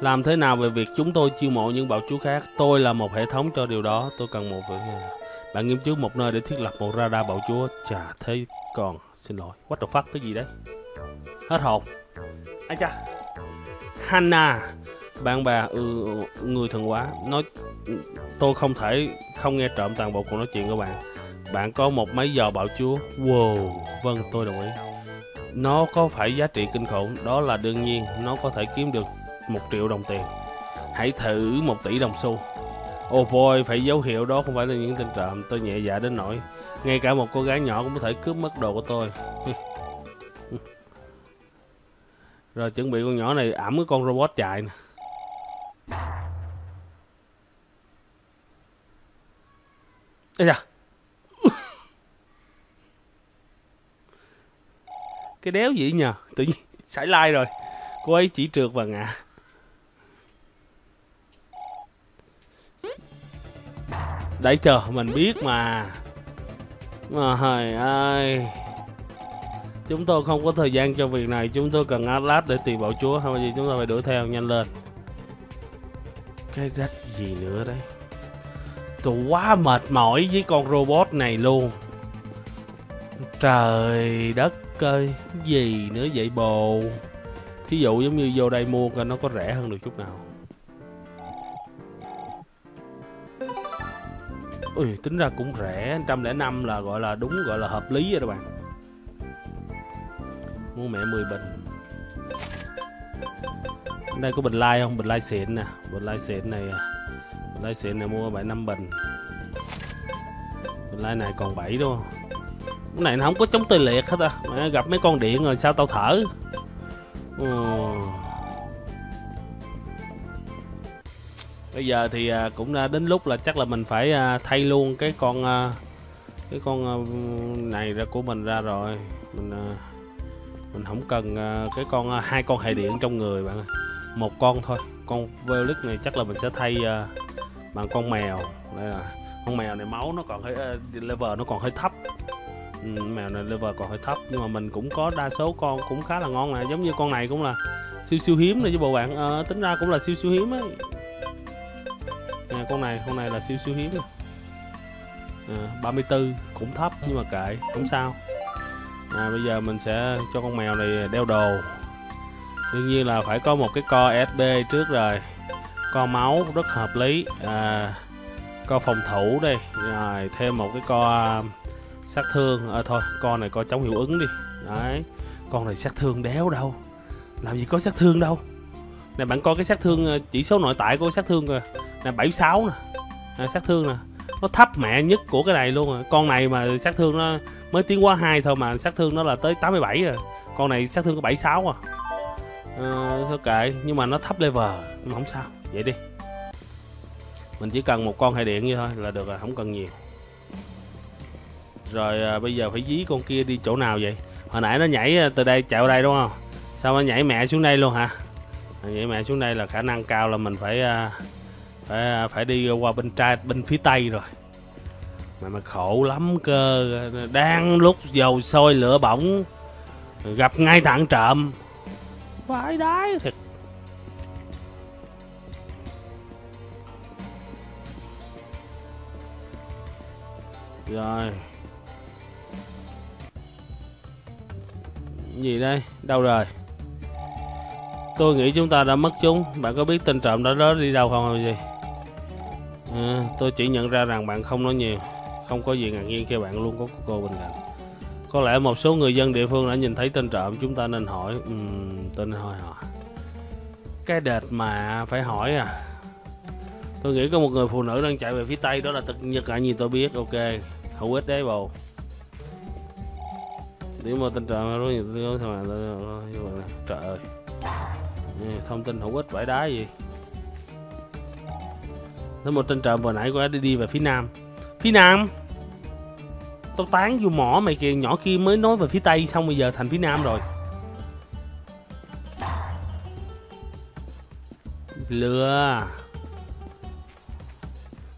Làm thế nào về việc chúng tôi chiêu mộ những bạo chúa khác? Tôi là một hệ thống cho điều đó. Tôi cần một... Bạn nghiên cứu một nơi để thiết lập một radar bạo chúa. Chà, thế còn... Xin lỗi. What the fuck? Cái gì đấy? Hết hồn. Ây cha. Hannah. Bạn bà... Ừ, người thần quá. Nói... Tôi không thể không nghe trộm toàn bộ cuộc nói chuyện của bạn. Bạn có một máy dò bạo chúa. Wow, vâng tôi đồng ý. Nó có phải giá trị kinh khủng? Đó là đương nhiên, nó có thể kiếm được một triệu đồng tiền. Hãy thử một tỷ đồng xu. Oh boy, phải dấu hiệu đó không phải là những tên trộm. Tôi nhẹ dạ đến nỗi ngay cả một cô gái nhỏ cũng có thể cướp mất đồ của tôi. Rồi chuẩn bị con nhỏ này ẵm cái con robot chạy nè. Ê da. Cái đéo gì nhờ. Tự nhiên sải lai rồi. Cô ấy chỉ trượt và ngã. Đấy chờ mình biết mà. Trời ơi, chúng tôi không có thời gian cho việc này. Chúng tôi cần Atlas để tìm bảo chúa. Hay gì chúng ta phải đuổi theo nhanh lên. Cái rách gì nữa đấy. Tôi quá mệt mỏi với con robot này luôn. Trời đất ơi, gì nữa vậy bồ. Thí dụ giống như vô đây mua coi nó có rẻ hơn được chút nào. Ui, tính ra cũng rẻ, một trăm lẻ năm là gọi là đúng, gọi là hợp lý rồi các bạn. Mua mẹ mười bình. Đây có bình lai không? Bình lai xịn nè, bình lai xịn này. Bình lai xịn này mua bảy năm bình. Bình lai này còn bảy đúng không? Cái này nó không có chống tê liệt hết á. À. Gặp mấy con điện rồi sao tao thở. Ồ. Bây giờ thì cũng đã đến lúc là chắc là mình phải thay luôn cái con cái con này ra của mình ra rồi. Mình mình không cần cái con hai con hệ điện trong người bạn ơi. Một con thôi. Con Velux này chắc là mình sẽ thay bằng con mèo. Đây là con mèo này máu nó còn hơi level nó còn hơi thấp. Ừ, mèo này level còn hơi thấp nhưng mà mình cũng có đa số con cũng khá là ngon nè, giống như con này cũng là siêu siêu hiếm này chứ bộ bạn. À, tính ra cũng là siêu siêu hiếm ấy. À, con này con này là siêu siêu hiếm. À, ba mươi tư cũng thấp nhưng mà kệ không sao. À, bây giờ mình sẽ cho con mèo này đeo đồ. Đương nhiên là phải có một cái co ét đê trước rồi. Co máu rất hợp lý. À, co phòng thủ đây rồi thêm một cái co sát thương. À, thôi con này coi chống hiệu ứng đi. Đấy, con này sát thương đéo đâu, làm gì có sát thương đâu. Này bạn coi cái sát thương, chỉ số nội tại của sát thương rồi nè, bảy mươi sáu nè. À, sát thương nè, nó thấp mẹ nhất của cái này luôn. À, con này mà sát thương nó mới tiến qua hai thôi mà sát thương nó là tới tám mươi bảy rồi. Con này sát thương có bảy mươi sáu à. À, thôi kệ, nhưng mà nó thấp level nhưng mà không sao. Vậy đi, mình chỉ cần một con hệ điện như thôi là được rồi, không cần nhiều. Rồi à, bây giờ phải dí con kia đi chỗ nào vậy? Hồi nãy nó nhảy từ đây chạy vào đây đúng không? Sao nó nhảy mẹ xuống đây luôn hả? Nhảy mẹ xuống đây là khả năng cao là mình phải à, phải, à, phải đi qua bên trai bên phía tây rồi. Mà mà khổ lắm cơ, đang lúc dầu sôi lửa bỏng gặp ngay thằng trộm. Vãi đái thiệt. Rồi. Gì đây? Đâu rồi? Tôi nghĩ chúng ta đã mất chúng. Bạn có biết tên trộm đó đó đi đâu không hay gì? À, tôi chỉ nhận ra rằng bạn không nói nhiều. Không có gì ngạc nhiên khi bạn luôn có cô bên cạnh. Có lẽ một số người dân địa phương đã nhìn thấy tên trộm. Chúng ta nên hỏi. uhm, Tôi nên hỏi họ. Cái đệt mà phải hỏi à. Tôi nghĩ có một người phụ nữ đang chạy về phía tây. Đó là thực nhật cả gì tôi biết. Ok, hữu ích đấy bồ. Nếu mà tình trạng nó nhiều thứ thì mà trời ơi. Thông tin hữu ích vãi đái gì. Nó một tình trạng vừa nãy của nó đi đi về phía nam. Phía nam. Tao tán vô mỏ mày kìa, nhỏ kia mới nói về phía tây xong bây giờ thành phía nam rồi. Lừa.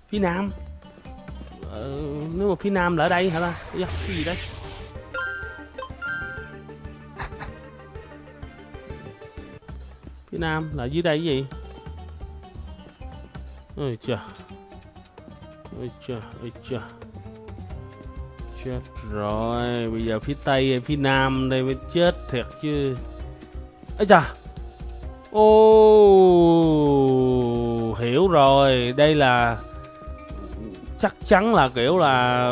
Phía nam. Ờ, nếu mà phía nam là ở đây hả ta? Cái gì đấy? Phía nam là dưới đây cái gì? Ôi trời. Ôi trời, ôi trời. Chết rồi. Bây giờ phía tây, phía nam đây mới chết thiệt chứ. Ây trời. Ô, hiểu rồi. Đây là chắc chắn là kiểu là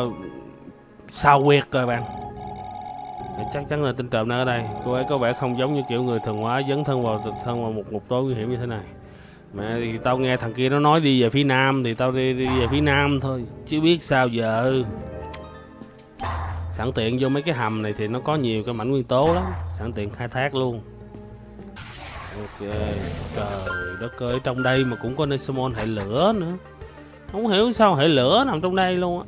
sao quyệt rồi bạn. Chắc chắn là tên trộm đang ở đây. Cô ấy có vẻ không giống như kiểu người thường hóa dấn thân vào thân vào một ngục tối nguy hiểm như thế này. Mẹ thì tao nghe thằng kia nó nói đi về phía nam thì tao đi, đi về phía nam thôi, chứ biết sao giờ. Sẵn tiện vô mấy cái hầm này thì nó có nhiều cái mảnh nguyên tố lắm, sẵn tiện khai thác luôn. Ok, trời đất ơi, trong đây mà cũng có Nexomon hệ lửa nữa. Không hiểu sao hệ lửa nằm trong đây luôn á.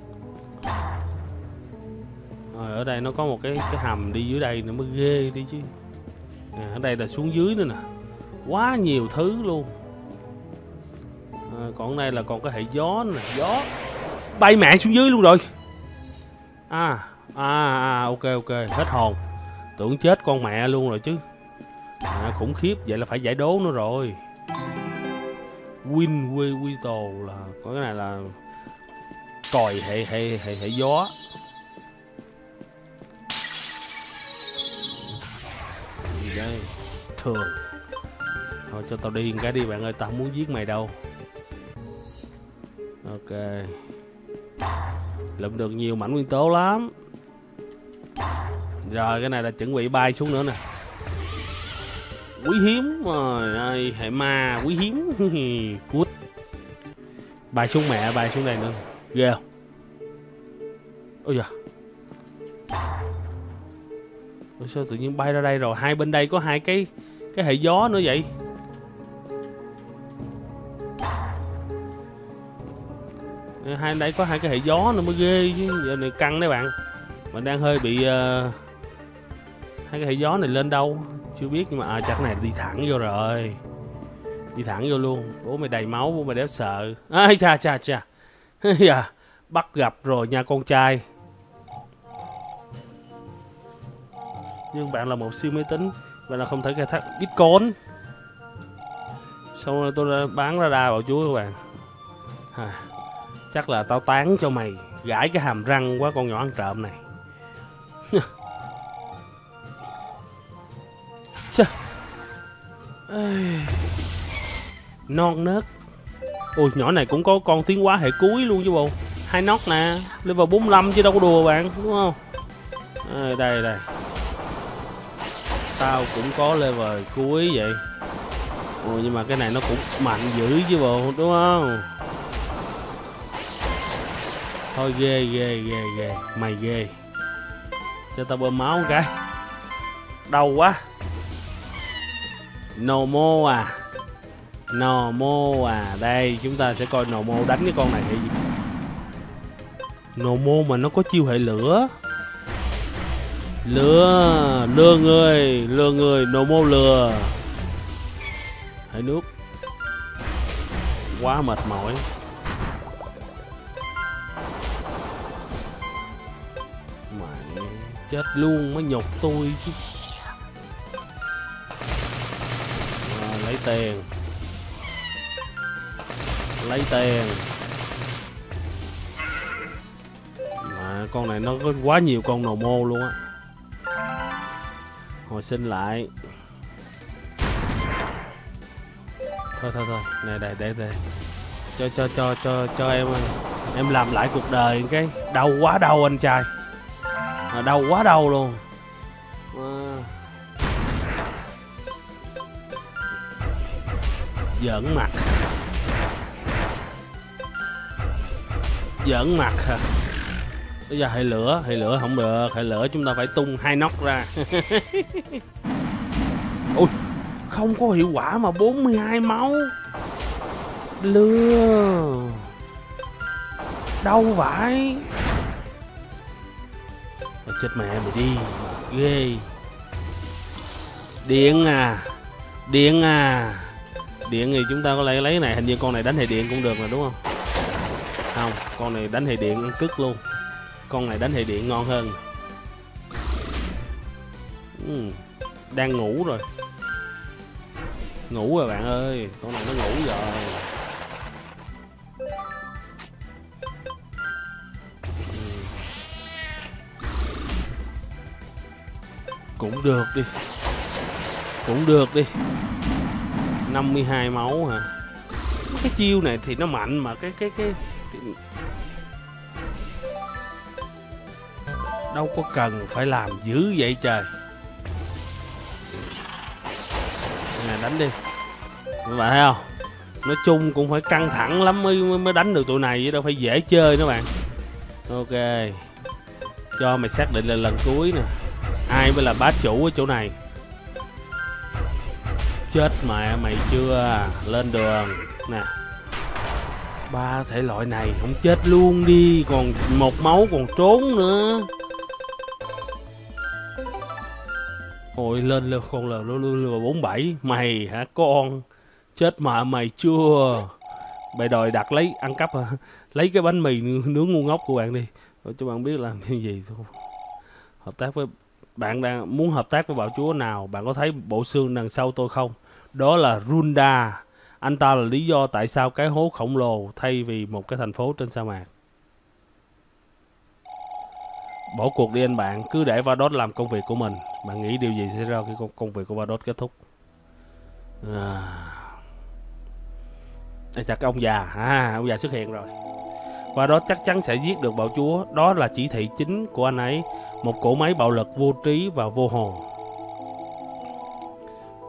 Rồi ở đây nó có một cái cái hầm đi dưới đây nữa mới ghê đi chứ. À, ở đây là xuống dưới nữa nè. Quá nhiều thứ luôn. À, còn ở đây là còn cái hệ gió nè, gió. Bay mẹ xuống dưới luôn rồi. À, à, à, ok ok, hết hồn. Tưởng chết con mẹ luôn rồi chứ. À, khủng khiếp, vậy là phải giải đố nữa rồi. Win Weasel là có cái này là còi hệ hệ hệ hệ gió. Gì đây? Thường. Thôi cho tao điên cái đi bạn ơi, tao không muốn giết mày đâu. Ok. Lượm được nhiều mảnh nguyên tố lắm. Rồi cái này là chuẩn bị bay xuống nữa nè. Quý hiếm rồi, ơi, hệ ma quý hiếm. Cút. Bài xuống mẹ, bài xuống đây nữa. Ghê không? Ôi giời. Ôi sao tự nhiên bay ra đây rồi, hai bên đây có hai cái cái hệ gió nữa vậy. Hai bên đây có hai cái hệ gió nữa mới ghê chứ, giờ này căng đấy bạn. Mình đang hơi bị uh, hai cái hệ gió này lên đâu? Chưa biết nhưng mà à, chắc này đi thẳng vô rồi. Đi thẳng vô luôn. Bố mày đầy máu, bố mày đéo sợ. Ai cha cha cha. Bắt gặp rồi nha con trai. Nhưng bạn là một siêu máy tính, bạn là không thể khai thác Bitcoin. Xong rồi tôi đã bán ra đà bảo chúa các bạn. À, chắc là tao tán cho mày. Gãi cái hàm răng quá con nhỏ ăn trộm này. Non nớt. Ôi nhỏ này cũng có con tiến hóa hệ cuối luôn chứ bộ. Hai nốt nè, level bốn mươi lăm chứ đâu có đùa bạn, đúng không? À, đây đây. Tao cũng có level cuối vậy. Ôi nhưng mà cái này nó cũng mạnh dữ chứ bộ, đúng không? Thôi ghê ghê ghê ghê. Mày ghê. Cho tao bơm máu một cái. Đau quá. No more à. No more à. Đây chúng ta sẽ coi no more đánh cái con này hay gì. No more mà nó có chiêu hệ lửa. Lửa. Lừa người. Lừa người. No more lừa. Hệ nước. Quá mệt mỏi. Mày chết luôn mới nhục tôi chứ. À, lấy tiền. Lấy tiền. Mà con này nó có quá nhiều con nồ mô luôn á. Hồi sinh lại. Thôi thôi thôi. Này đây để đây. Cho cho cho cho cho em em làm lại cuộc đời cái. Đau quá đau anh trai. À, đau quá đau luôn. À. Giỡn mặt. Giỡn mặt hả? Bây giờ hệ lửa, hệ lửa không được, hệ lửa chúng ta phải tung hai nóc ra. Ôi, không có hiệu quả mà bốn mươi hai máu. Lừa. Đâu phải. Chết mẹ mày đi. Ghê. Điện à. Điện à. Điện thì chúng ta có lẽ lấy này, hình như con này đánh hệ điện cũng được mà đúng không? Không, con này đánh hệ điện ăn cứt luôn. Con này đánh hệ điện ngon hơn. Ừ, đang ngủ rồi. Ngủ rồi bạn ơi. Con này nó ngủ rồi. Ừ. Cũng được đi. Cũng được đi. năm mươi hai máu hả? Cái chiêu này thì nó mạnh mà cái cái cái... đâu có cần phải làm dữ vậy trời. Nè, đánh đi. Các bạn thấy không? Nói chung cũng phải căng thẳng lắm mới mới đánh được tụi này, chứ đâu phải dễ chơi nữa bạn. Ok, cho mày xác định là lần cuối nè, ai mới là bá chủ ở chỗ này. Chết mẹ mày chưa, lên đường nè. Ba thể loại này không chết luôn đi, còn một máu còn trốn nữa. Ôi lên lượt con lừa lừa bốn bảy mày hả con, chết mẹ mày chưa. Mày đòi đặt lấy ăn cắp hả? Lấy cái bánh mì nướng ngu ngốc của bạn đi rồi cho bạn biết làm cái gì. Hợp tác với bạn, đang muốn hợp tác với bạo chúa nào? Bạn có thấy bộ xương đằng sau tôi không? Đó là Runda. Anh ta là lý do tại sao cái hố khổng lồ thay vì một cái thành phố trên sa mạc. Bỏ cuộc đi anh bạn, cứ để Vados làm công việc của mình. Bạn nghĩ điều gì sẽ ra khi công việc của Vados kết thúc? À... Chắc ông già, à, ông già xuất hiện rồi. Vados chắc chắn sẽ giết được bạo chúa. Đó là chỉ thị chính của anh ấy. Một cỗ máy bạo lực vô trí và vô hồn.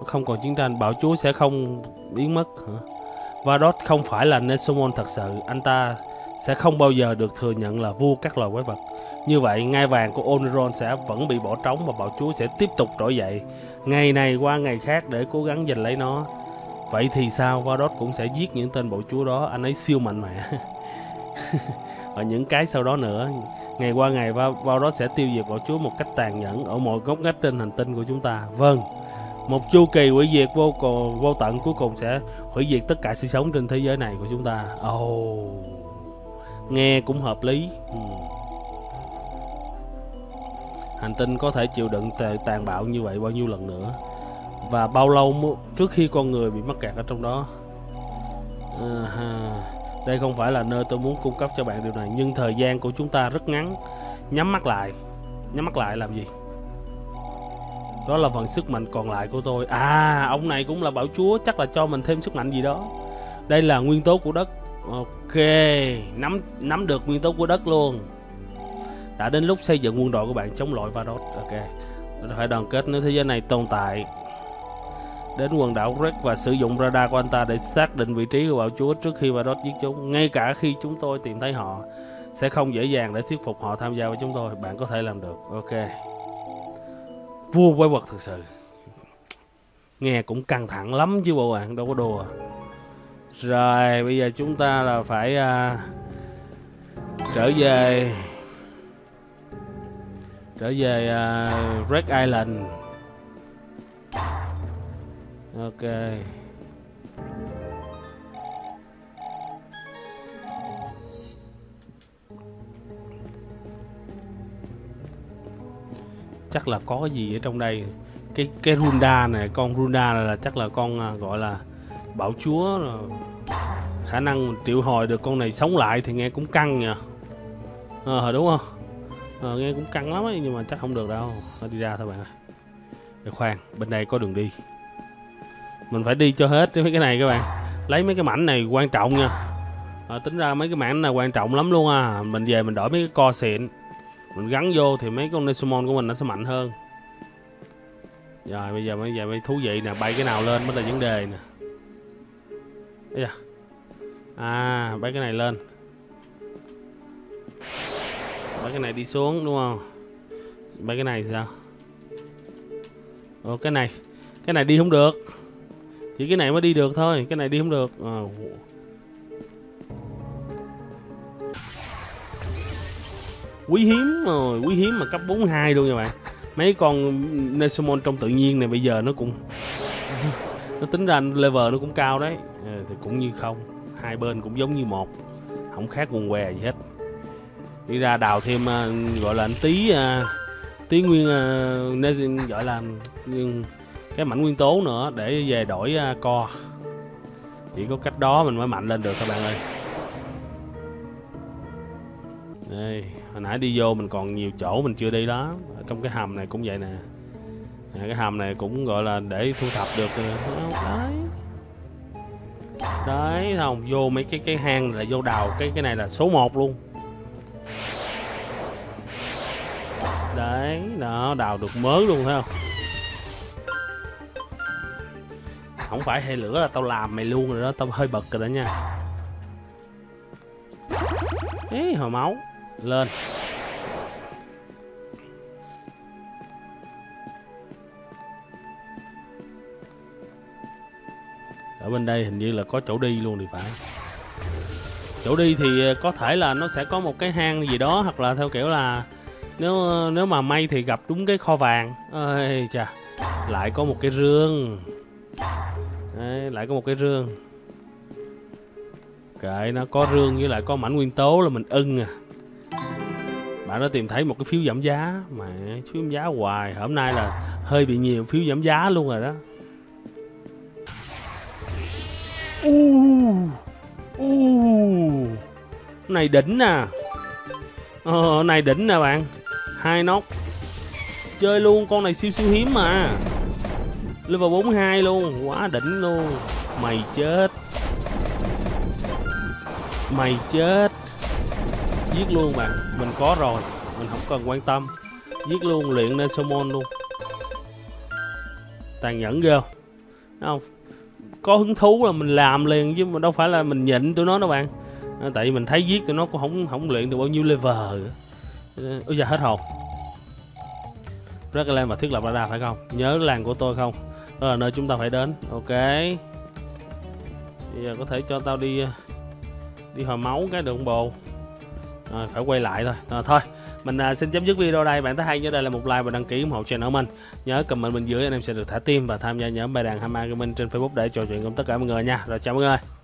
Không còn chiến tranh, bạo chúa sẽ không biến mất hả? Vados không phải là Nexomon thật sự. Anh ta sẽ không bao giờ được thừa nhận là vua các loài quái vật. Như vậy ngai vàng của Omicron sẽ vẫn bị bỏ trống, và bạo chúa sẽ tiếp tục trỗi dậy ngày này qua ngày khác để cố gắng giành lấy nó. Vậy thì sao? Vados cũng sẽ giết những tên bạo chúa đó. Anh ấy siêu mạnh mẽ. Và những cái sau đó nữa, ngày qua ngày Vados sẽ tiêu diệt bạo chúa một cách tàn nhẫn ở mọi góc ngách trên hành tinh của chúng ta. Vâng, một chu kỳ hủy diệt vô cùng vô tận cuối cùng sẽ hủy diệt tất cả sự sống trên thế giới này của chúng ta. Ồ, oh, nghe cũng hợp lý. Hmm. Hành tinh có thể chịu đựng tàn bạo như vậy bao nhiêu lần nữa, và bao lâu trước khi con người bị mắc kẹt ở trong đó? Uh-huh. Đây không phải là nơi tôi muốn cung cấp cho bạn điều này, nhưng thời gian của chúng ta rất ngắn. Nhắm mắt lại. Nhắm mắt lại làm gì? Đó là phần sức mạnh còn lại của tôi. À, ông này cũng là bạo chúa, chắc là cho mình thêm sức mạnh gì đó. Đây là nguyên tố của đất. Ok, nắm nắm được nguyên tố của đất luôn. Đã đến lúc xây dựng quân đội của bạn chống lại Vados. Ok, phải đoàn kết nếu thế giới này tồn tại. Đến quần đảo Red và sử dụng radar của anh ta để xác định vị trí của bạo chúa trước khi Vados giết chúng. Ngay cả khi chúng tôi tìm thấy họ, sẽ không dễ dàng để thuyết phục họ tham gia với chúng tôi. Bạn có thể làm được. Ok, vua quái vật thực sự. Nghe cũng căng thẳng lắm chứ bộ bạn, đâu có đùa. Rồi bây giờ chúng ta là phải uh, trở về trở về uh, Red Island. Ok, chắc là có gì ở trong đây. Cái cái Runda này, con Runda này là chắc là con gọi là bạo chúa. Khả năng triệu hồi được con này sống lại thì nghe cũng căng nhỉ. Ờ à, đúng không? À, nghe cũng căng lắm ấy, nhưng mà chắc không được đâu. Thôi đi ra thôi bạn ơi. Để khoan, bên đây có đường đi. Mình phải đi cho hết mấy cái này các bạn. Lấy mấy cái mảnh này quan trọng nha. À, tính ra mấy cái mảnh này quan trọng lắm luôn à. Mình về mình đổi mấy cái co xịn. Mình gắn vô thì mấy con Nexomon của mình nó sẽ mạnh hơn. Rồi bây giờ bây giờ mới thú vị nè, bay cái nào lên mới là vấn đề nè. À, bay cái này lên. Bay cái này đi xuống đúng không? Bay cái này sao? Ồ cái này, cái này đi không được. Chỉ cái này mới đi được thôi, cái này đi không được. À. Quý hiếm rồi, quý hiếm mà cấp bốn mươi hai luôn nha bạn. Mấy con Nexomon trong tự nhiên này bây giờ nó cũng nó tính ra level nó cũng cao đấy. À, thì cũng như không, hai bên cũng giống như một, không khác quần què gì hết. Đi ra đào thêm uh, gọi là tí uh, tí nguyên uh, Nexomon, gọi là uh, cái mảnh nguyên tố nữa để về đổi uh, co. Chỉ có cách đó mình mới mạnh lên được các bạn ơi. Đây, hồi nãy đi vô mình còn nhiều chỗ mình chưa đi đó. Ở trong cái hầm này cũng vậy nè. À, cái hầm này cũng gọi là để thu thập được đấy. Đấy, không vô mấy cái cái hang là vô đào, cái cái này là số một luôn. Đấy, nó đào được mớ luôn thấy không? Không phải hệ lửa là tao làm mày luôn rồi đó, tao hơi bật rồi đó nha. Ê, hồi máu lên. Ở bên đây hình như là có chỗ đi luôn thì phải. Chỗ đi thì có thể là nó sẽ có một cái hang gì đó, hoặc là theo kiểu là nếu nếu mà may thì gặp đúng cái kho vàng. Ơi chà, lại có một cái rương. Đấy, lại có một cái rương. Kệ nó, có rương với lại có mảnh nguyên tố là mình ưng à. Bạn đã tìm thấy một cái phiếu giảm giá. Mẹ, phiếu giảm giá hoài. Hôm nay là hơi bị nhiều phiếu giảm giá luôn rồi đó. Uh, uh, này đỉnh nè. Ờ, này đỉnh nè bạn. Hai nóc. Chơi luôn, con này siêu siêu hiếm mà. Level bốn mươi hai luôn, quá đỉnh luôn. Mày chết. Mày chết. Giết luôn bạn, mình có rồi, mình không cần quan tâm. Giết luôn, luyện Nexomon luôn. Tàn nhẫn ghê không? Đúng không? Có hứng thú là mình làm liền chứ mà đâu phải là mình nhịn tụi nó đâu bạn. À, tại vì mình thấy giết tụi nó cũng không không luyện được bao nhiêu level. Úi da, hết hồn. Red Island và thiết lập radar phải không? Nhớ làng của tôi không? Đó là nơi chúng ta phải đến. Ok. Bây giờ có thể cho tao đi đi hồi máu cái được không bồ? Rồi, phải quay lại thôi. Rồi, thôi. Mình à, xin chấm dứt video đây. Bạn thấy hay nhớ đây là một like và đăng ký ủng hộ channel mình. Nhớ comment bên dưới anh em sẽ được thả tim và tham gia nhóm bài đàn Hama Gaming trên Facebook để trò chuyện cùng tất cả mọi người nha. Rồi chào mọi người.